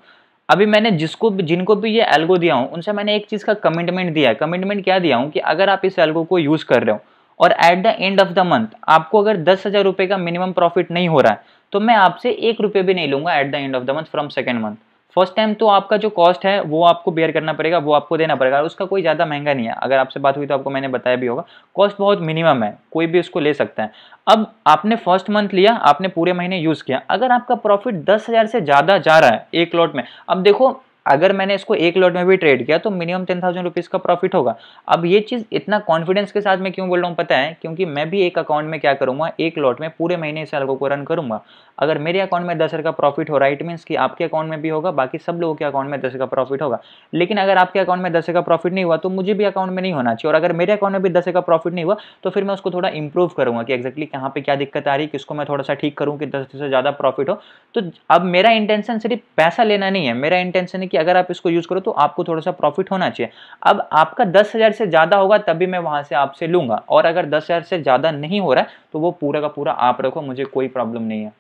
अभी मैंने जिनको भी ये एल्गो दिया हूँ उनसे मैंने एक चीज़ का कमिटमेंट दिया है। कमिटमेंट क्या दिया हूँ कि अगर आप इस एल्गो को यूज़ कर रहे हो और at the end of the month आपको अगर 10,000 रुपये का मिनिमम प्रॉफिट नहीं हो रहा है तो मैं आपसे 1 रुपये भी नहीं लूँगा at the end of the month from second month. First time तो आपका जो कॉस्ट है वो आपको बेयर करना पड़ेगा, वो आपको देना पड़ेगा, उसका कोई ज़्यादा महंगा नहीं है। अगर आपसे बात हुई तो आपको मैंने बताया भी होगा, कॉस्ट बहुत मिनिमम है, कोई भी उसको ले सकता है। अब आपने फर्स्ट मंथ लिया, आपने पूरे महीने यूज़ किया, अगर आपका प्रॉफिट 10,000 से ज़्यादा जा रहा है एक लॉट में, अब देखो अगर मैंने इसको एक लॉट में भी ट्रेड किया तो मिनिमम 10,000 रुपीज़ का प्रॉफिट होगा। अब ये चीज़ इतना कॉन्फिडेंस के साथ मैं क्यों बोल रहा हूँ पता है, क्योंकि मैं भी एक अकाउंट में क्या करूँगा, एक लॉट में पूरे महीने इस एल्गो को रन करूँगा। अगर मेरे अकाउंट में 10,000 का प्रॉफिट हो रहा है इट मीन्स कि आपके अकाउंट में भी होगा, बाकी सब लोगों के अकाउंट में 10,000 का प्रॉफिट होगा। लेकिन अगर आपके अकाउंट में 10,000 का प्रॉफिट नहीं हुआ तो मुझे भी अकाउंट में नहीं होना चाहिए, और अगर मेरे अकाउंट में भी 10,000 का प्रॉफिट नहीं हुआ तो फिर मैं उसको थोड़ा इंप्रूव करूँगा कि एक्जैक्टली कहाँ पर क्या दिक्कत आ रही है, किसको मैं थोड़ा सा ठीक करूँ कि 10,000 से ज़्यादा प्रॉफिट हो। तो अब मेरा इंटेंशन सिर्फ पैसा लेना नहीं है, मेरा इंटेंशन है कि अगर आप इसको यूज करो तो आपको थोड़ा सा प्रॉफिट होना चाहिए। अब आपका 10,000 से ज्यादा होगा तभी मैं वहां से आपसे लूंगा, और अगर 10,000 से ज्यादा नहीं हो रहा है तो वो पूरा का पूरा आप रखो, मुझे कोई प्रॉब्लम नहीं है,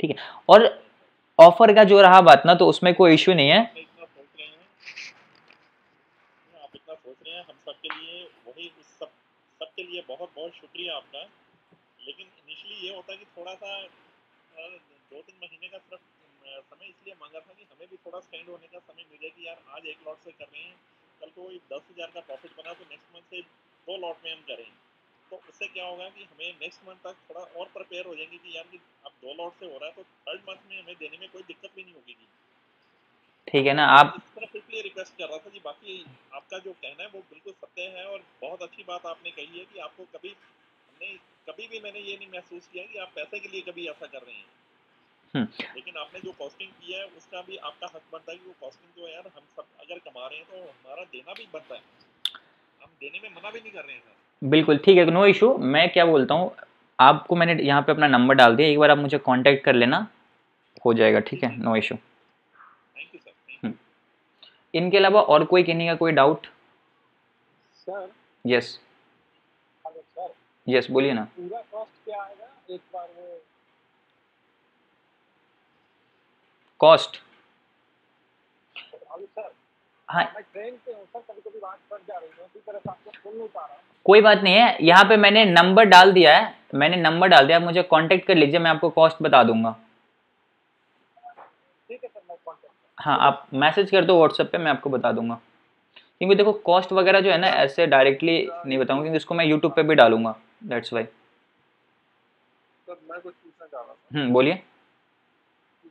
ठीक है। और ऑफर का जो रहा बात ना, तो उसमें कोई इश्यू नहीं है। आप इतना सोच रहे हैं, हम सबके लिए वही सबके लिए बहुत-बहुत शुक्रिया आपका। लेकिन इनिशियली ये होता है कि थोड़ा सा 2-3 महीने का समय इसलिए मांगा था कि हमें भी थोड़ा स्टैंड होने का समय मिल जाए कि यार आज एक लॉट से कर रहे हैं, कल को 10,000 का प्रॉफिट बना तो नेक्स्ट मंथ से 2 लॉट में हम करें, तो उससे क्या होगा कि हमें नेक्स्ट मंथ तक थोड़ा और प्रिपेयर हो जाएंगे कि यार कि अब 2 लॉट से हो रहा है तो 3rd मंथ में हमें देने में कोई दिक्कत भी नहीं होगी, ठीक है ना। आप इसलिए रिक्वेस्ट कर रहा था जी, बाकी आपका जो कहना है वो बिल्कुल सत्य है और बहुत अच्छी बात आपने कही है कि आपको कभी भी मैंने ये नहीं महसूस किया कि आप पैसे के लिए कभी ऐसा कर रहे हैं। लेकिन आपने जो कॉस्टिंग किया है उसका भी आपका हक बनता है कि वो कॉस्टिंग जो है यार हम सब अगर कमा रहे हैं तो हमारा देना भी बनता है, हम देने में मना भी नहीं कर रहे हैं सर। बिल्कुल ठीक है, नो इशू। मैं क्या बोलता हूँ, आपको मैंने यहाँ पे अपना नंबर डाल दिया, एक बार आप मुझे कांटेक्ट कर लेना, हो जाएगा, ठीक है, no issue. Thank you sir. इनके अलावा और कोई कहने का कोई डाउट सर? यस यस बोलिए ना। पूरा कॉस्ट क्या आएगा एक बार वो कॉस्ट? हाँ कोई बात नहीं है, यहाँ पे मैंने नंबर डाल दिया है, आप मुझे कांटेक्ट कर लीजिए, मैं आपको कॉस्ट बता दूंगा, ठीक है सर। हाँ आप मैसेज कर दो व्हाट्सएप पे, मैं आपको बता दूंगा, क्योंकि देखो कॉस्ट वगैरह जो है ना ऐसे डायरेक्टली नहीं बताऊंगा क्योंकि इसको मैं यूट्यूब पे भी डालूंगा, दैट्स व्हाई। बोलिए।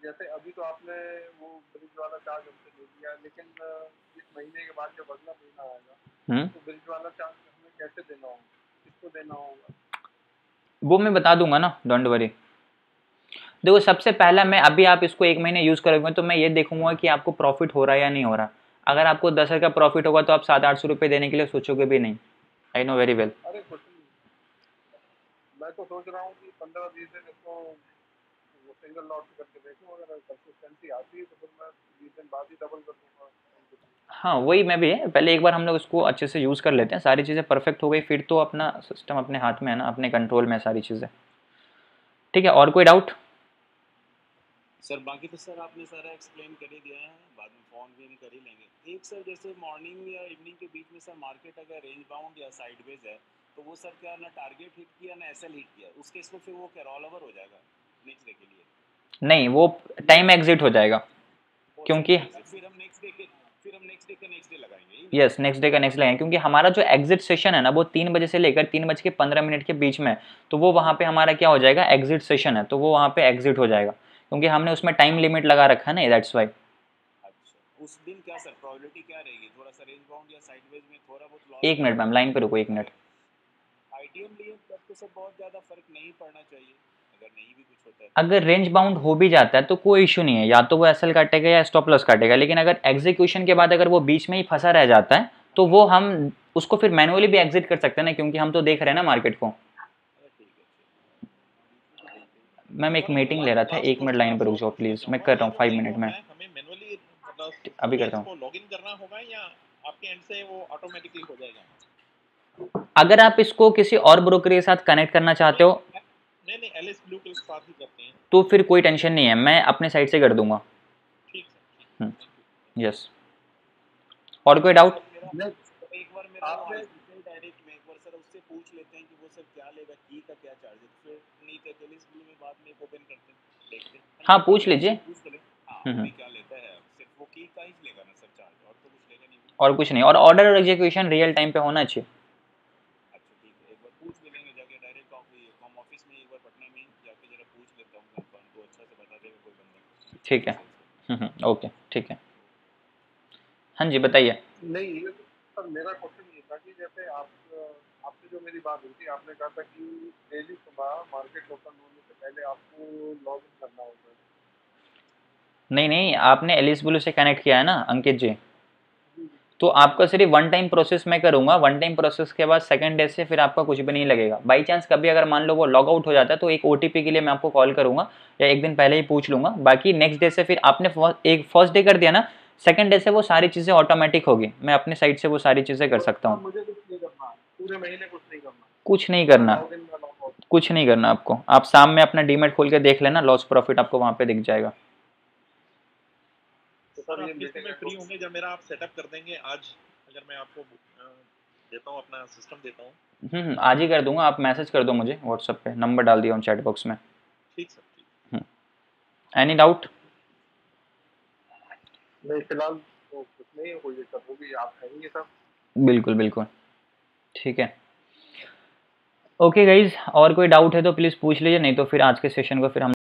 जैसे अभी तो आपने वो ब्रिज वाला चार्ज हमसे ले लिया, लेकिन इस महीने के बाद जब अगला महीना आएगा तो ब्रिज वाला चार्ज हमें कैसे देना होगा, किसको देना होगा वो मैं बता दूंगा ना, डोंट वरी। देखो सबसे पहला मैं अभी आप इसको 1 महीने यूज़ करोगे तो मैं ये देखूंगा कि आपको प्रॉफिट हो रहा है या नहीं हो रहा। अगर आपको 10,000 का प्रॉफिट होगा तो आप 700-800 रुपये देने के लिए सोचोगे भी नहीं, आई नो वेरी वेल। अरे कुछ नहीं, मैं तो सोच रहा हूँ कि 15-20 दिन इसको सिंगल लॉट करके देखो, अगर कंसिस्टेंसी आती है तो फिर मैं 20 दिन बाद ही डबल कर दूंगा। हाँ वही मैं भी है, पहले एक बार हम लोग इसको अच्छे से यूज़ कर लेते हैं, सारी चीज़ें परफेक्ट हो गई फिर तो अपना सिस्टम अपने हाथ में है ना, अपने कंट्रोल में है सारी चीज़ें, ठीक है। और कोई डाउट सर? बाकी तो सर आपने सारा एक्सप्लेन कर ही दिया है, बाद में फोन भी हम कर ही लेंगे। एक सर जैसे मॉर्निंग या इवनिंग के बीच में सर मार्केट अगर रेंज बाउंड या साइडवेज है तो वो सर क्या ना टारगेट हिट किया ना एसएल हिट किया, उस केस में फिर वो क्या रोल ओवर हो जाएगा नेक्स्ट डे के लिए? नहीं, वो टाइम एग्जिट हो जाएगा क्योंकि फिर हम नेक्स्ट डे लगाएंगे। यस, नेक्स्ट डे का नेक्स्ट लगाएंगे क्योंकि हमारा जो एग्जिट सेशन है ना वो 3 बजे से लेकर 3:15 के बीच में, तो वो वहाँ पे हमारा क्या हो जाएगा, एग्जिट सेशन है तो वो वहाँ पे एग्जिट हो जाएगा क्योंकि हमने उसमें टाइम लिमिट लगा रखा है ना, दैट्स व्हाई। अच्छा, उस दिन क्या सर प्रोबेबिलिटी क्या रहेगी, थोड़ा सा रेंज बाउंड या साइडवेज में थोड़ा बहुत लॉस? 1 मिनट मैम लाइन पे रुको, 1 मिनट। आईटीएम लिए तब तो सर बहुत ज्यादा फर्क नहीं पड़ना चाहिए, अगर नहीं भी कुछ होता है, अगर रेंज बाउंड हो भी जाता है तो कोई इशू नहीं है, या तो वो एसएल काटेगा या स्टॉप लॉस काटेगा, लेकिन अगर एग्जीक्यूशन के बाद अगर वो बीच में ही फंसा रह जाता है तो वो हम उसको फिर मैन्युअली भी एग्जिट कर सकते हैं ना, क्योंकि हम तो देख रहे हैं ना मार्केट को। मैम एक मीटिंग ले रहा था, 1 मिनट लाइन पर रुक जाओ प्लीज, मैं कर रहा हूँ 5 मिनट में, अभी करता हूँ। लॉगिन करना होगा या आपके एंड से वो ऑटोमेटिकली हो जाएगा? अगर आप इसको किसी और ब्रोकर के साथ कनेक्ट करना चाहते हो, नहीं एलिस ब्लू के साथ ही करते हैं, तो फिर कोई टेंशन नहीं है, मैं अपने साइड से कर दूंगा। ठीक है, यस। और कोई डाउट? एक बार मेरा आपने डायरेक्ट में एक बार सर उससे पूछ लेते हैं कि वो सर क्या लेगा, की का क्या चार्ज है, फिर नहीं तो एलिस ब्लू में बाद में ओपन करते हैं, देखते हैं। हां पूछ लीजिए, पूछ ले हां क्या लेता है, सिर्फ वो की का ही लेगा ना सर चार्ज, और तो कुछ लेगा नहीं, और कुछ नहीं। और ऑर्डर और एग्जीक्यूशन रियल टाइम पे होना चाहिए। ठीक है, ओके, ठीक है। हाँ जी बताइए। नहीं सर मेरा क्वेश्चन ये था कि जैसे आपसे जो मेरी बात हुई थी, आपने कहा था कि डेली सुबह मार्केट ओपन होने से पहले आपको लॉग इन करना होता है। नहीं, आपने एलिस ब्लू से कनेक्ट किया है ना अंकित जी, तो आपका सिर्फ 1 टाइम प्रोसेस मैं करूँगा, 1 टाइम प्रोसेस के बाद सेकंड डे से फिर आपका कुछ भी नहीं लगेगा। बाई चांस कभी अगर मान लो वो लॉग आउट हो जाता है तो एक ओटीपी के लिए मैं आपको कॉल करूँगा या एक दिन पहले ही पूछ लूँगा, बाकी नेक्स्ट डे से फिर आपने एक फर्स्ट डे कर दिया ना, सेकंड डे से वो सारी चीज़ें ऑटोमेटिक होगी, मैं अपने साइड से वो सारी चीज़ें कर सकता हूँ। कुछ नहीं करना आपको, आप शाम में अपना डीमेट खोल के देख लेना, लॉस प्रॉफिट आपको वहाँ पे दिख जाएगा। सर मैं फ्री होंगे जब मेरा आप सेटअप कर देंगे आज, अगर मैं आपको देता हूं अपना सिस्टम देता हूं। आज ही कर दूंगा, आप मैसेज कर दो मुझे व्हाट्सएप पे, नंबर डाल दिया हूं चैट बॉक्स में। ठीक सर, ठीक। Any doubt? नहीं फिलहाल तो कुछ नहीं, हो ये सब होगी आप करेंगे सब। बिल्कुल बिल्कुल, ठीक है, ओके गाइस। और कोई डाउट है तो प्लीज़ पूछ लीजिए, नहीं तो फिर आज के सेशन को फिर